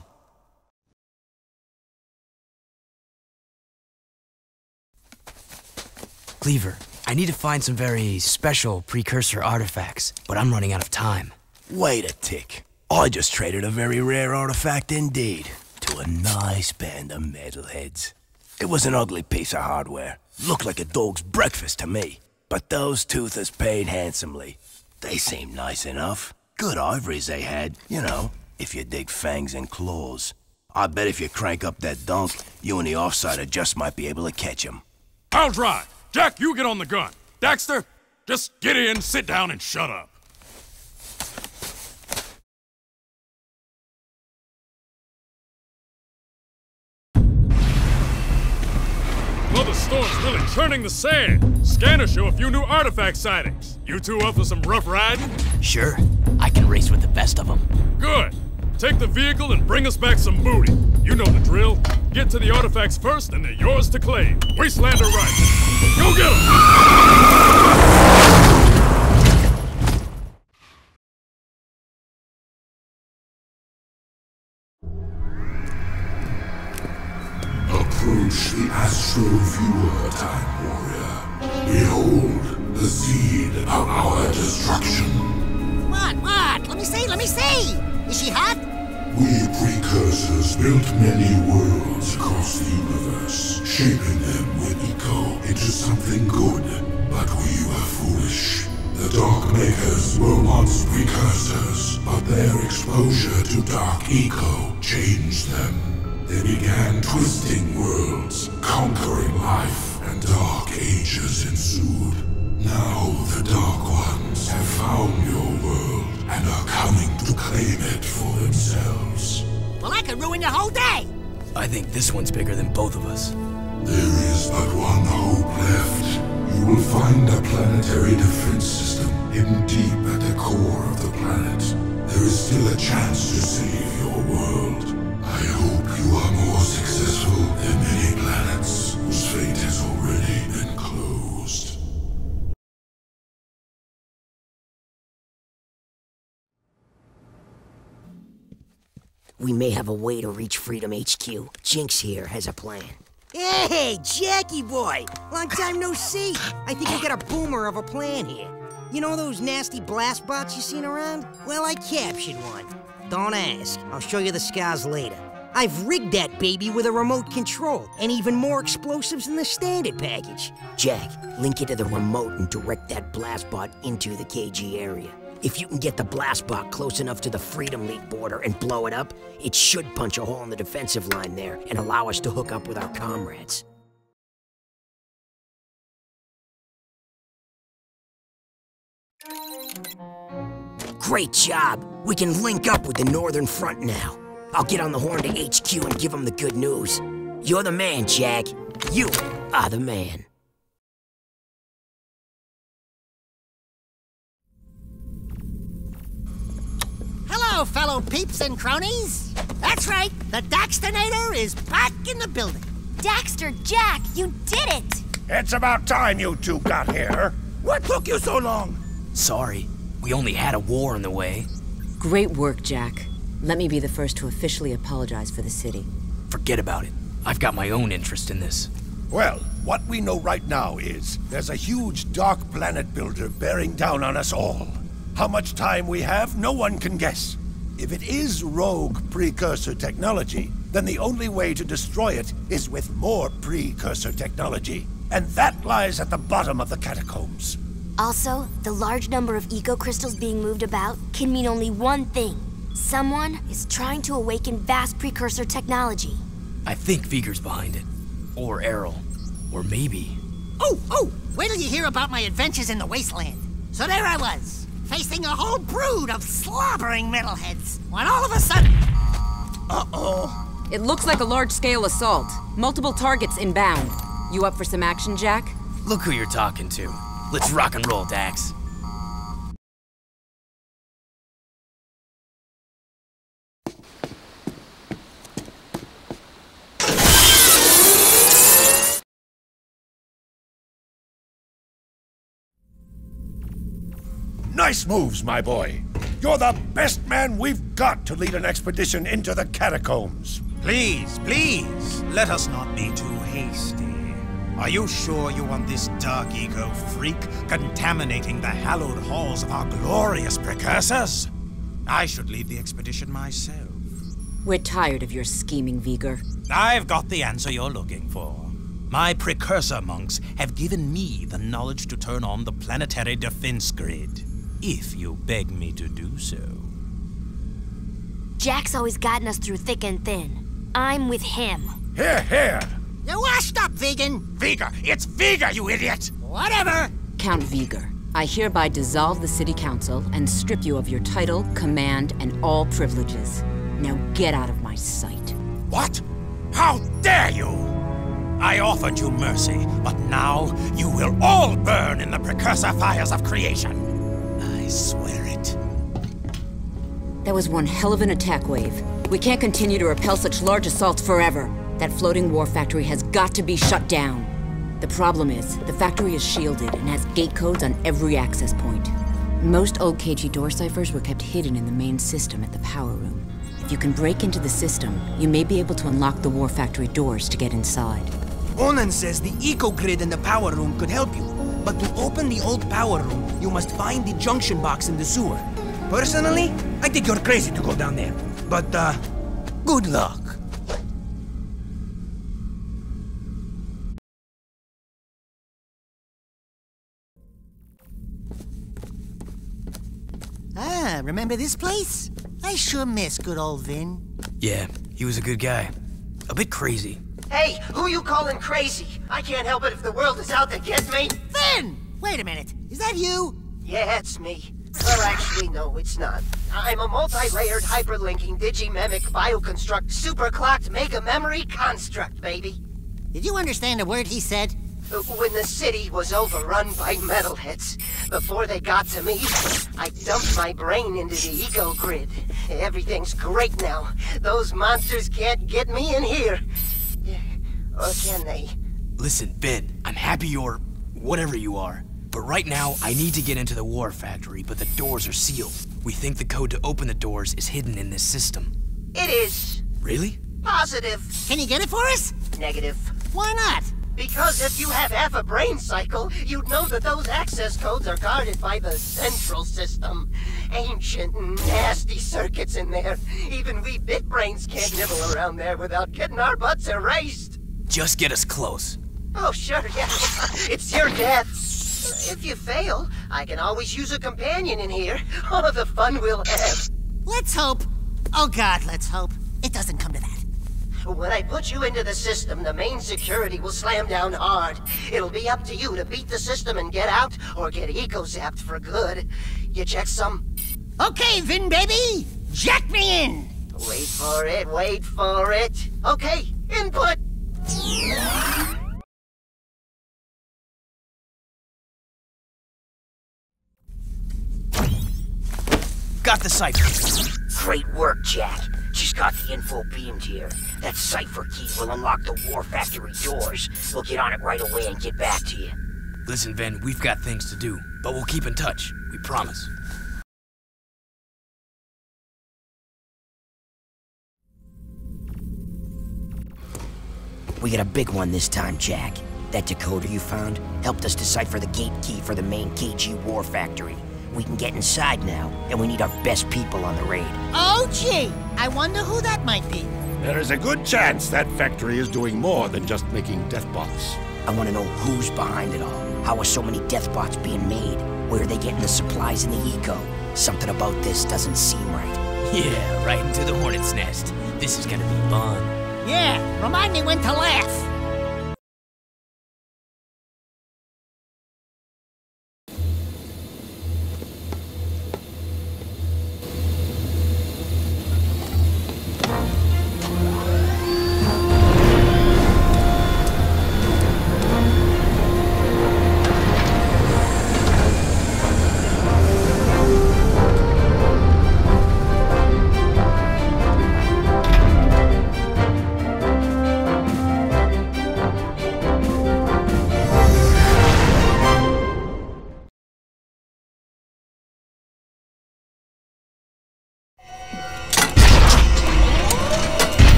Cleaver, I need to find some very special precursor artifacts, but I'm running out of time. Wait a tick. I just traded a very rare artifact indeed to a nice band of metalheads. It was an ugly piece of hardware. Looked like a dog's breakfast to me, but those toothers paid handsomely. They seem nice enough. Good ivories they had, you know, if you dig fangs and claws. I bet if you crank up that dunk, you and the offsider just might be able to catch him. I'll drive. Jak, you get on the gun. Daxter, just get in, sit down, and shut up. Well, the storm's really churning the sand. Scanners show a few new artifact sightings. You two up for some rough riding? Sure. I can race with the best of them. Good. Take the vehicle and bring us back some booty. You know the drill. Get to the artifacts first, and they're yours to claim. Wastelander right. Go get 'em! Approach the Astro Viewer, Time Warrior. Behold the seed of our destruction. What? Let me see! Is she hot? We Precursors built many worlds across the universe, shaping them with eco into something good. But we were foolish. The Dark Makers were once Precursors, but their exposure to Dark Eco changed them. They began twisting worlds, conquering life, and dark ages ensued. Now the Dark Ones have found your world and are coming to claim it for themselves. Well, I could ruin your whole day! I think this one's bigger than both of us. There is but one hope left. You will find a planetary defense system hidden deep at the core of the planet. There is still a chance to save your world. I hope you are more successful than many planets whose fate has already been closed. We may have a way to reach Freedom HQ. Jinx here has a plan. Hey, Jackie boy! Long time no see. I think we got a boomer of a plan here. You know those nasty BlastBots you seen around? Well, I captured one. Don't ask. I'll show you the scars later. I've rigged that baby with a remote control and even more explosives in the standard package. Jak, link it to the remote and direct that BlastBot into the KG area. If you can get the BlastBot close enough to the Freedom League border and blow it up, it should punch a hole in the defensive line there and allow us to hook up with our comrades. Great job! We can link up with the Northern Front now. I'll get on the horn to HQ and give them the good news. You're the man, Jak. You are the man. Hello, fellow peeps and cronies. That's right, the Daxternator is back in the building. Daxter, Jak, you did it! It's about time you two got here. What took you so long? Sorry, we only had a war in the way. Great work, Jak. Let me be the first to officially apologize for the city. Forget about it. I've got my own interest in this. Well, what we know right now is there's a huge dark planet builder bearing down on us all. How much time we have, no one can guess. If it is rogue Precursor technology, then the only way to destroy it is with more Precursor technology. And that lies at the bottom of the catacombs. Also, the large number of eco-crystals being moved about can mean only one thing. Someone is trying to awaken vast Precursor technology. I think Vigor's behind it. Or Errol. Or maybe... Oh! Wait till you hear about my adventures in the wasteland. So there I was, facing a whole brood of slobbering metalheads, when all of a sudden... Uh-oh. It looks like a large-scale assault. Multiple targets inbound. You up for some action, Jak? Look who you're talking to. Let's rock and roll, Dax. Nice moves, my boy. You're the best man we've got to lead an expedition into the catacombs. Please, let us not be too hasty. Are you sure you want this Dark Eco freak contaminating the hallowed halls of our glorious Precursors? I should lead the expedition myself. We're tired of your scheming, Vigor. I've got the answer you're looking for. My Precursor monks have given me the knowledge to turn on the planetary defense grid. if you beg me to do so. Jack's always gotten us through thick and thin. I'm with him. Hear, hear! You're washed up, Vegan! Vigor! It's Vigor, you idiot! Whatever! Count Vigor, I hereby dissolve the City Council and strip you of your title, command, and all privileges. Now get out of my sight. What? How dare you! I offered you mercy, but now you will all burn in the Precursor fires of creation. I swear it. That was one hell of an attack wave. We can't continue to repel such large assaults forever. That floating war factory has got to be shut down. The problem is, the factory is shielded and has gate codes on every access point. Most old KG door ciphers were kept hidden in the main system at the power room. If you can break into the system, you may be able to unlock the war factory doors to get inside. Onin says the eco-grid in the power room could help you, but to open the old power room, you must find the junction box in the sewer. Personally, I think you're crazy to go down there, but, good luck. Ah, remember this place? I sure miss good old Vin. Yeah, he was a good guy. A bit crazy. Hey, who you calling crazy? I can't help it if the world is out to get me. Vin! Wait a minute, is that you? Yeah, it's me. Or actually, no, it's not. I'm a multi-layered, hyperlinking, digimemic, bioconstruct, superclocked, mega-memory construct, baby. Did you understand a word he said? When the city was overrun by Metalheads, before they got to me, I dumped my brain into the eco-grid. Everything's great now. Those monsters can't get me in here. Or can they? Listen, Ben, I'm happy you're whatever you are, but right now I need to get into the war factory, but the doors are sealed. We think the code to open the doors is hidden in this system. It is. Really? Positive. Can you get it for us? Negative. Why not? Because if you have half a brain cycle, you'd know that those access codes are guarded by the central system. Ancient and nasty circuits in there. Even we big brains can't nibble around there without getting our butts erased. Just get us close. Oh, sure, yeah. It's your death. If you fail, I can always use a companion in here. All of the fun we'll have. Let's hope. Oh, God, let's hope. It doesn't come to that. When I put you into the system, the main security will slam down hard. It'll be up to you to beat the system and get out, or get eco-zapped for good. You check some? Okay, Vin, baby! Jack me in! Wait for it, wait for it. Okay, input! Got the cipher. Great work, Jack. She's got the info beamed here. That cipher key will unlock the war factory doors. We'll get on it right away and get back to you. Listen, Ven, we've got things to do, but we'll keep in touch. We promise. We got a big one this time, Jack. That decoder you found helped us decipher the gate key for the main KG war factory. We can get inside now, and we need our best people on the raid. Oh, gee! I wonder who that might be. There is a good chance that factory is doing more than just making deathbots. I want to know who's behind it all. How are so many deathbots being made? Where are they getting the supplies in the eco? Something about this doesn't seem right. Yeah, right into the hornet's nest. This is gonna be fun. Yeah, remind me when to laugh.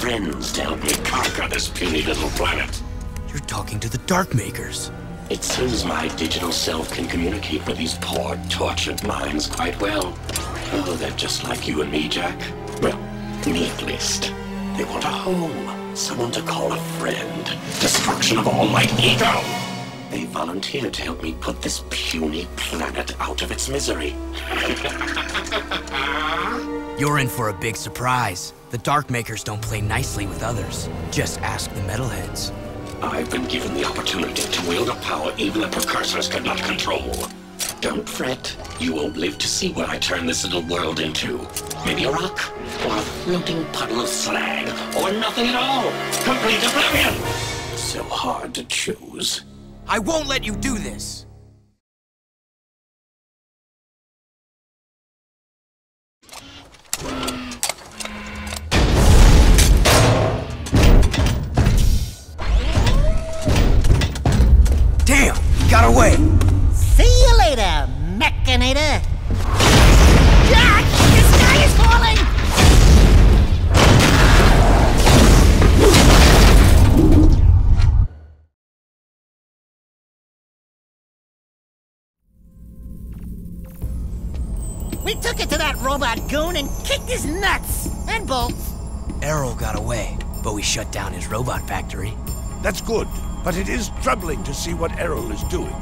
Friends to help me conquer this puny little planet. You're talking to the Dark Makers. It seems my digital self can communicate with these poor, tortured minds quite well. Oh, they're just like you and me, Jack. Well, me at least. They want a home, Someone to call a friend. Destruction of all my ego. They volunteered to help me put this puny planet out of its misery. You're in for a big surprise. The Dark Makers don't play nicely with others. Just ask the Metalheads. I've been given the opportunity to wield a power even the Precursors could not control. Don't fret. You won't live to see what I turn this little world into. Maybe a rock, or a floating puddle of slag, or nothing at all. Complete oblivion! So hard to choose. I won't let you do this! Damn! Got away! See you later, Mechanator! Jak! The sky is falling! We took it to that robot goon and kicked his nuts and bolts. Errol got away, but we shut down his robot factory. That's good, but it is troubling to see what Errol is doing.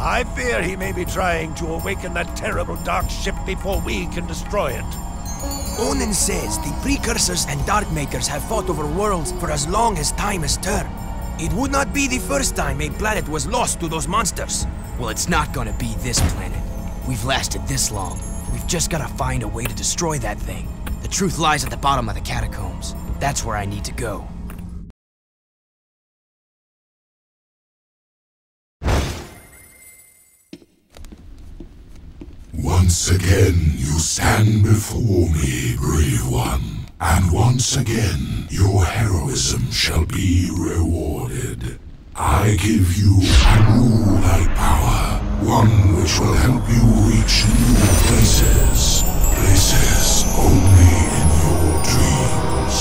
I fear he may be trying to awaken that terrible dark ship before we can destroy it. Onin says the Precursors and Dark Makers have fought over worlds for as long as time has turned. It would not be the first time a planet was lost to those monsters. Well, it's not gonna be this planet. We've lasted this long. We've just got to find a way to destroy that thing. The truth lies at the bottom of the catacombs. That's where I need to go. Once again you stand before me, brave one. And once again your heroism shall be rewarded. I give you a new light power. One which will help you reach new places. Places only in your dreams.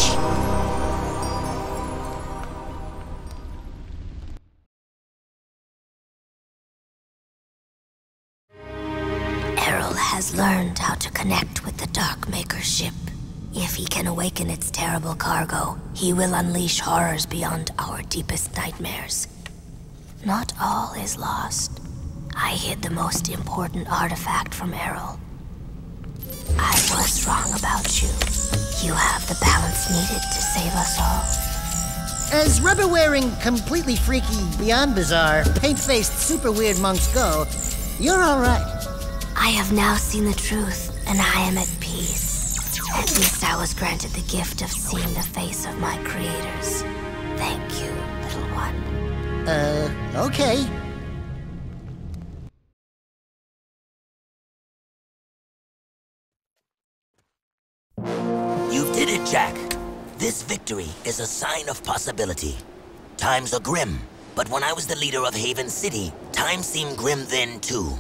Errol has learned how to connect with the Dark Maker ship. If he can awaken its terrible cargo, he will unleash horrors beyond our deepest nightmares. Not all is lost. I hid the most important artifact from Errol. I was wrong about you. You have the balance needed to save us all. As rubber-wearing, completely freaky, beyond bizarre, paint-faced, super-weird monks go, you're all right. I have now seen the truth, and I am at peace. At least I was granted the gift of seeing the face of my creators. Thank you, little one. Okay. You did it, Jak! This victory is a sign of possibility. Times are grim, but when I was the leader of Haven City, times seemed grim then too.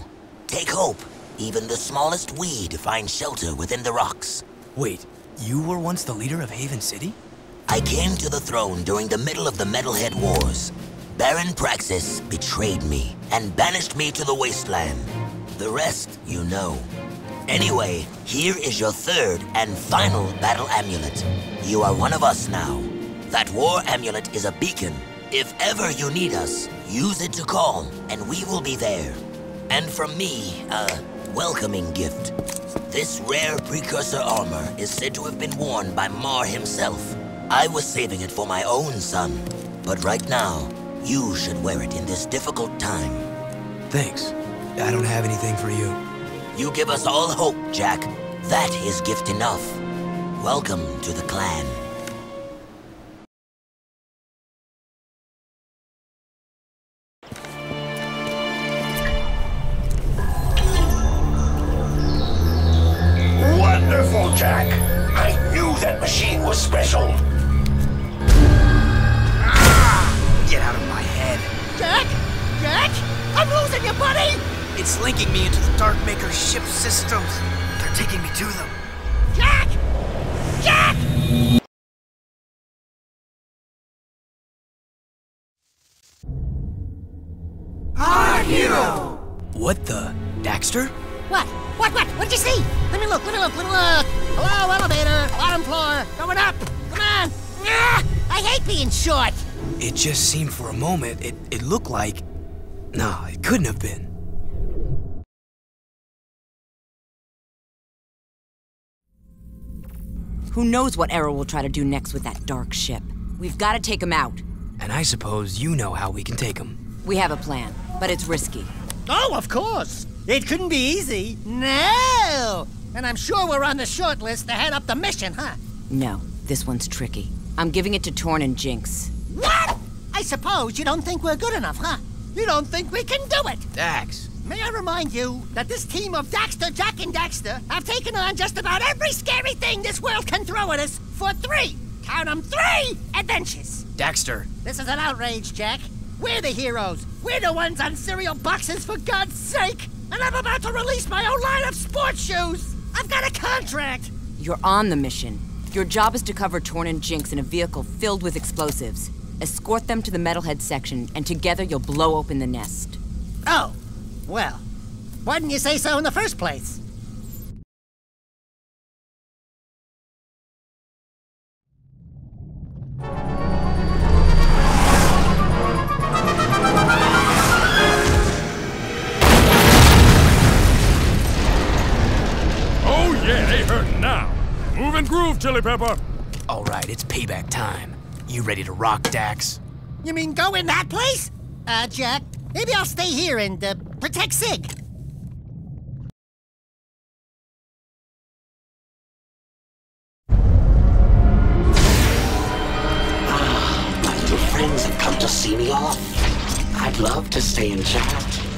Take hope. Even the smallest weed finds shelter within the rocks. Wait, you were once the leader of Haven City? I came to the throne during the middle of the Metalhead Wars. Baron Praxis betrayed me and banished me to the wasteland. The rest you know. Anyway, here is your third and final battle amulet. You are one of us now. That war amulet is a beacon. If ever you need us, use it to call, and we will be there. And from me, a welcoming gift. This rare Precursor armor is said to have been worn by Mar himself. I was saving it for my own son, but right now, you should wear it in this difficult time. Thanks. I don't have anything for you. You give us all hope, Jak. That is gift enough. Welcome to the clan. Wonderful, Jak. I knew that machine was special. Ah! Get out of my head. Jak! Jak! I'm losing you, buddy! It's linking me into the Dark Maker ship systems. They're taking me to them. Jak! Jak! Our hero! What the? Daxter? What? What? What'd you see? Let me look, let me look, let me look! Hello, elevator! Bottom floor! Going up! Come on! Ah! I hate being short. It just seemed for a moment, it looked like... No, it couldn't have been. Who knows what Errol will try to do next with that dark ship. We've got to take him out. And I suppose you know how we can take him. We have a plan, but it's risky. Oh, of course! It couldn't be easy. No! And I'm sure we're on the short list to head up the mission, huh? No, this one's tricky. I'm giving it to Torn and Jinx. What? I suppose you don't think we're good enough, huh? You don't think we can do it? Dax. May I remind you that this team of Daxter, Jak, and Daxter have taken on just about every scary thing this world can throw at us for three, count 'em, three adventures. Daxter. This is an outrage, Jak. We're the heroes. We're the ones on cereal boxes, for God's sake. And I'm about to release my own line of sports shoes. I've got a contract. You're on the mission. Your job is to cover Torn and Jinx in a vehicle filled with explosives. Escort them to the Metalhead section, and together you'll blow open the nest. Oh, well, why didn't you say so in the first place? Oh yeah, they hurt now. Move and groove, Chili Pepper. All right, it's payback time. You ready to rock, Dax? You mean go in that place? Jak, maybe I'll stay here and protect Sig. Ah, my two friends have come to see me off. I'd love to stay and chat,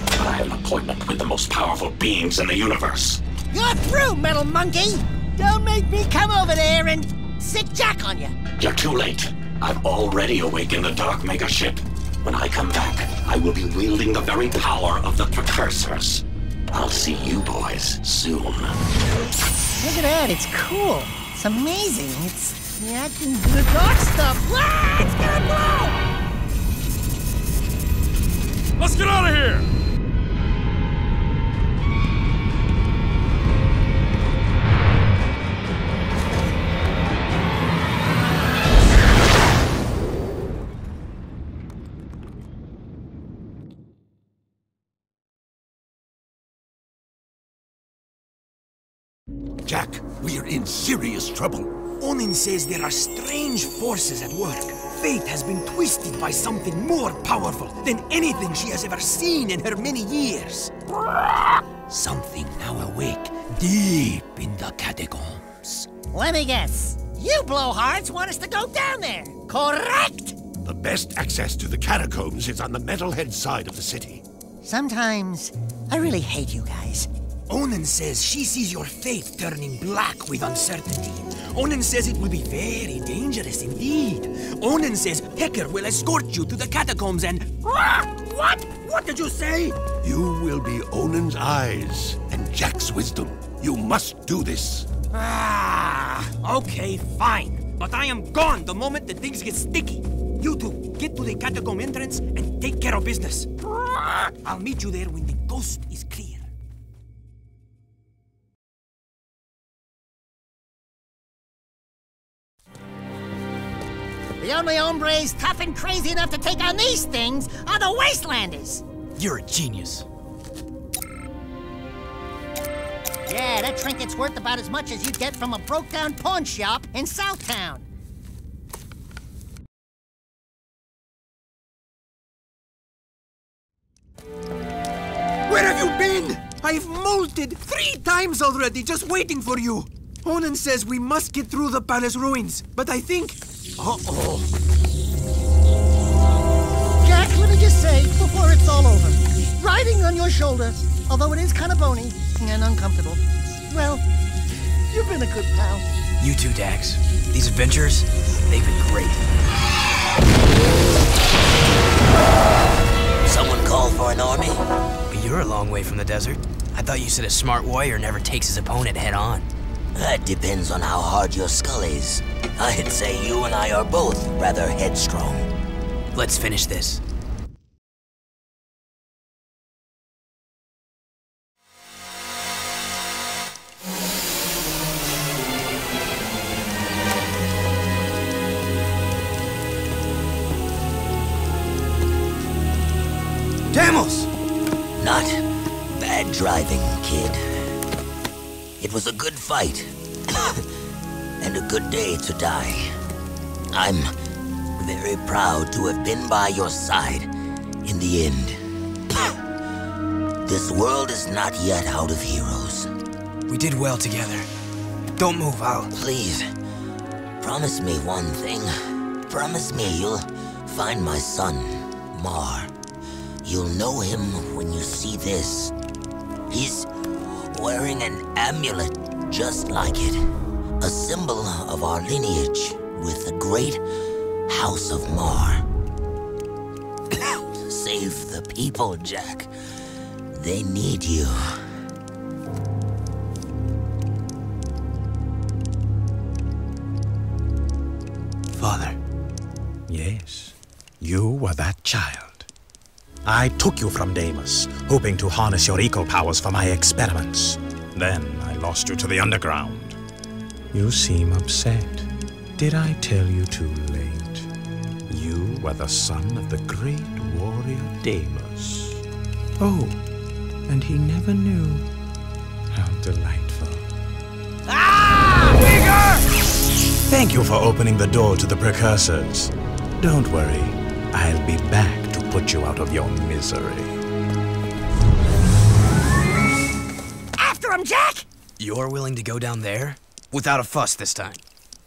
but I have an appointment with the most powerful beings in the universe. You're through, metal monkey! Don't make me come over there and sick Jak on you. You're too late. I've already awakened the Dark Maker ship. When I come back, I will be wielding the very power of the Precursors. I'll see you boys soon. Look at that, it's cool. It's amazing. It's reacting to the dark stuff. Ah, it's gonna blow! Let's get out of here! Jak, we are in serious trouble. Onin says there are strange forces at work. Fate has been twisted by something more powerful than anything she has ever seen in her many years. Something now awake deep in the catacombs. Let me guess. You blowhards want us to go down there, correct? The best access to the catacombs is on the Metalhead side of the city. Sometimes I really hate you guys. Onin says she sees your faith turning black with uncertainty. Onin says it will be very dangerous indeed. Onin says Pecker will escort you to the catacombs and... What? What did you say? You will be Onin's eyes and Jak's wisdom. You must do this. Okay, fine. But I am gone the moment that things get sticky. You two, get to the catacomb entrance and take care of business. I'll meet you there when the ghost is clear. The only hombres tough and crazy enough to take on these things are the Wastelanders! You're a genius. Yeah, that trinket's worth about as much as you'd get from a broke-down pawn shop in Southtown. Where have you been? I've molted 3 times already, just waiting for you. Onin says we must get through the palace ruins, but I think... Uh-oh. Jak, let me just say, before it's all over, riding on your shoulders, although it is kind of bony and uncomfortable, well, you've been a good pal. You too, Dax. These adventures, they've been great. Someone called for an army? But you're a long way from the desert. I thought you said a smart warrior never takes his opponent head-on. That depends on how hard your skull is. I'd say you and I are both rather headstrong. Let's finish this. Damas! Not bad driving, kid. It was a good fight. And a good day to die. I'm very proud to have been by your side in the end. This world is not yet out of heroes. We did well together. Don't move out. Please, promise me one thing. Promise me you'll find my son, Mar. You'll know him when you see this. He's wearing an amulet just like it. A symbol of our lineage with the great House of Mar. Save the people, Jak. They need you. Father. Yes, you were that child. I took you from Damas, hoping to harness your eco-powers for my experiments. Then I lost you to the underground. You seem upset. Did I tell you too late? You were the son of the great warrior Damas. Oh, and he never knew. How delightful. Ah! Vigor! Thank you for opening the door to the Precursors. Don't worry, I'll be back to put you out of your misery. After him, Jak! You're willing to go down there? Without a fuss this time.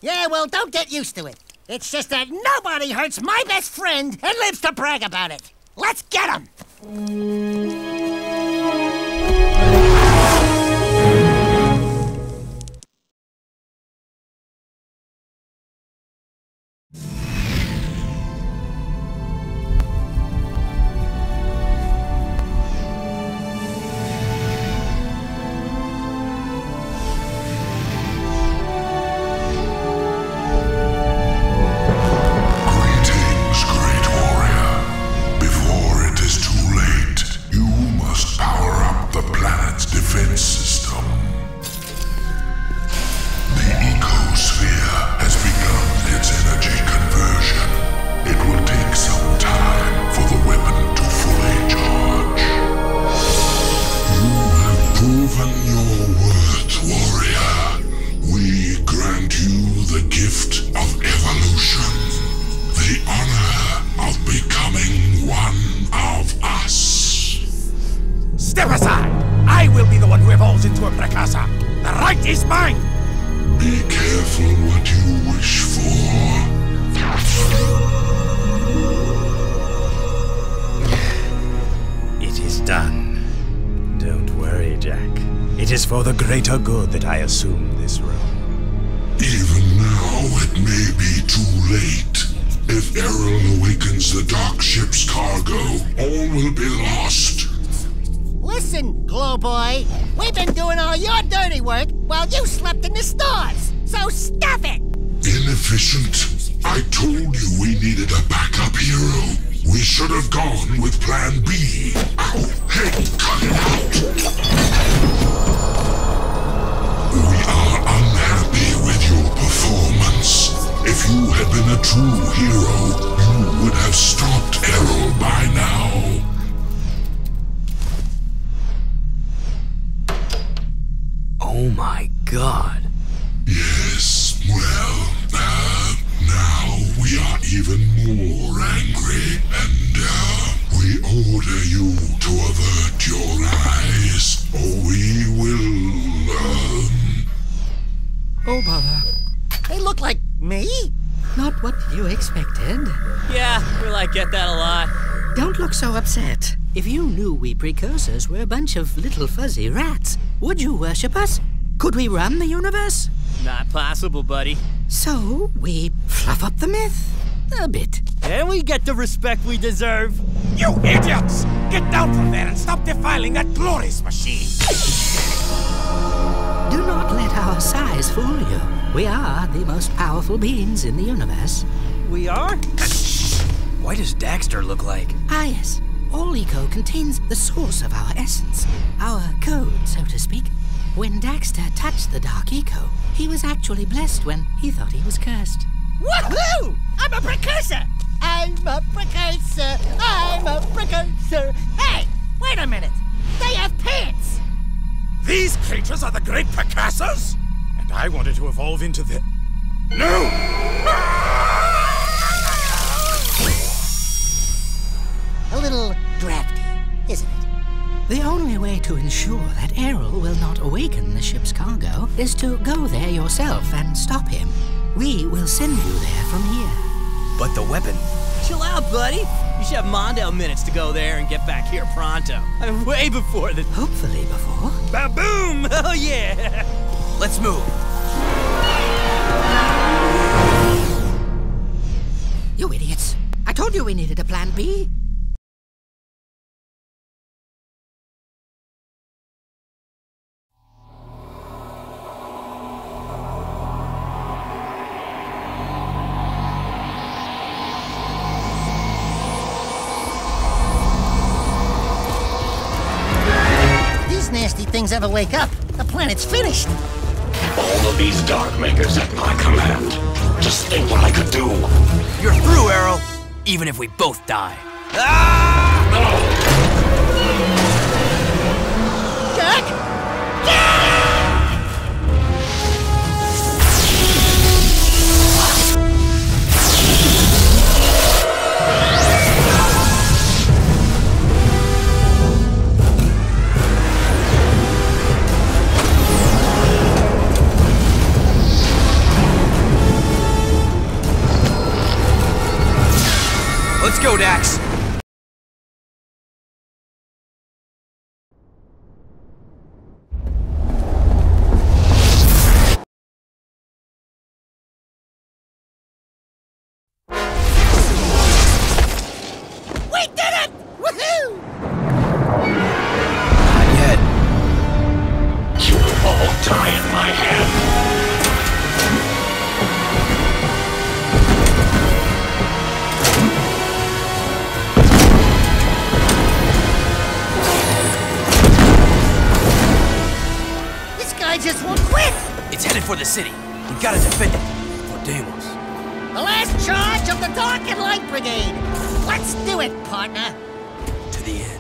Yeah, well, don't get used to it. It's just that nobody hurts my best friend and lives to brag about it. Let's get him! Greater good that I assume this role. Even now, it may be too late. If Errol awakens the dark ship's cargo, all will be lost. Listen, Glowboy, we've been doing all your dirty work while you slept in the stars, so stop it! Inefficient. I told you we needed a backup hero. We should have gone with Plan B. Ow, hey, cut it out! Performance. If you had been a true hero, you would have stopped Errol by now. Oh my God. Yes, well, now we are even more angry, and we order you to avert your eyes, or we will, Oh, bother. They look like me? Not what you expected. Yeah, well, I get that a lot. Don't look so upset. If you knew we Precursors were a bunch of little fuzzy rats, would you worship us? Could we run the universe? Not possible, buddy. So, we fluff up the myth a bit. And we get the respect we deserve. You idiots! Get down from there and stop defiling that glorious machine! Do not let our size fool you. We are the most powerful beings in the universe. We are? Why does Daxter look like? Ah, yes. All eco contains the source of our essence, our code, so to speak. When Daxter touched the Dark Eco, he was actually blessed when he thought he was cursed. Woohoo! I'm a Precursor! I'm a Precursor! I'm a Precursor! Wait a minute! They have pants! These creatures are the great Precursors? And I wanted to evolve into the... No! A little drafty, isn't it? The only way to ensure that Errol will not awaken the ship's cargo is to go there yourself and stop him. We will send you there from here. But the weapon... Chill out, buddy. You should have Mondale minutes to go there and get back here pronto. I mean, way before the... Hopefully before. Ba-boom! Oh, yeah! Let's move. You idiots. I told you we needed a plan B. Things ever wake up, the planet's finished. All of these Dark Makers at my command. Just think what I could do. You're through, Errol. Even if we both die. Ah! Jak! Let's go, Dax! For the city. We've got to defend it. For Deimos. The last charge of the Dark and Light Brigade. Let's do it, partner. To the end.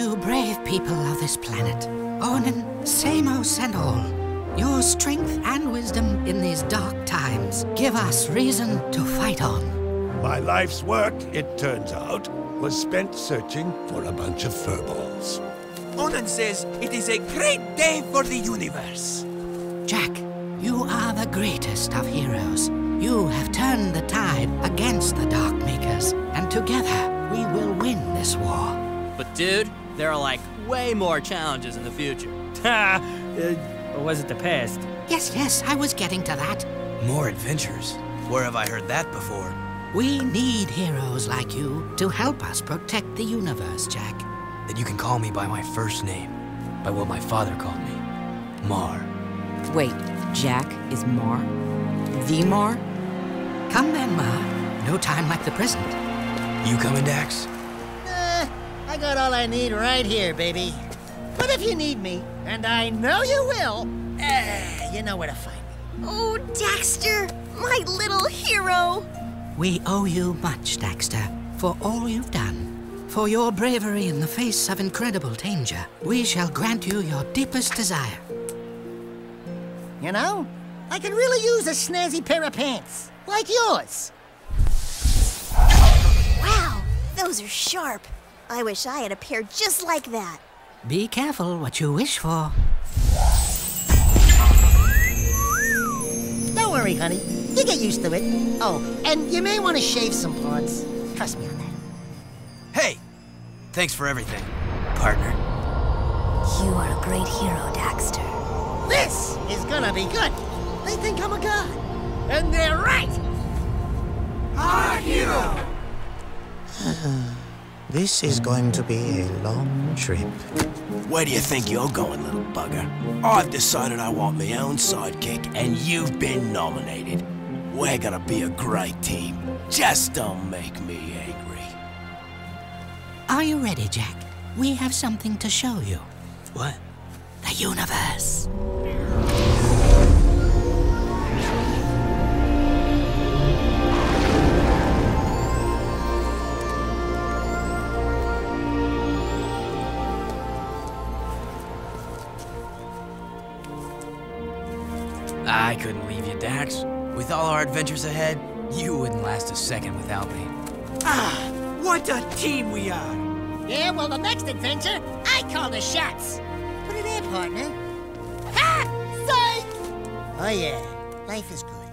you brave people of this planet, Onin, Samos and all, your strength and wisdom in these dark times give us reason to fight on. My life's work, it turns out, was spent searching for a bunch of furballs. Onin says it is a great day for the universe. Jak, you are the greatest of heroes. You have turned the tide against the Dark Makers, and together we will win this war. But dude, there are like way more challenges in the future. Ha! Or was it the past? Yes, yes, I was getting to that. More adventures? Where have I heard that before? We need heroes like you to help us protect the universe, Jak. Then you can call me by my first name, by what my father called me, Mar. Wait, Jak is Mar? The Mar? Come then, Mar. No time like the present. You coming, Dax? I got all I need right here, baby. But if you need me, and I know you will, you know where to find me. Oh, Daxter, my little hero. We owe you much, Daxter, for all you've done. For your bravery in the face of incredible danger, we shall grant you your deepest desire. You know, I could really use a snazzy pair of pants, like yours. Wow, those are sharp. I wish I had a pair just like that. Be careful what you wish for. Don't worry, honey. You get used to it. Oh, and you may want to shave some parts. Trust me on that. Hey! Thanks for everything, partner. You are a great hero, Daxter. This is gonna be good. They think I'm a god. And they're right! Our hero! This is going to be a long trip. Where do you think you're going, little bugger? I've decided I want my own sidekick, and you've been nominated. We're gonna be a great team. Just don't make me angry. Are you ready, Jak? We have something to show you. What? The universe. I couldn't leave you, Dax. With all our adventures ahead, you wouldn't last a second without me. Ah, what a team we are! Yeah, well, the next adventure, I call the shots. Put it in, partner. Ha! Psych! Oh, yeah. Life is good.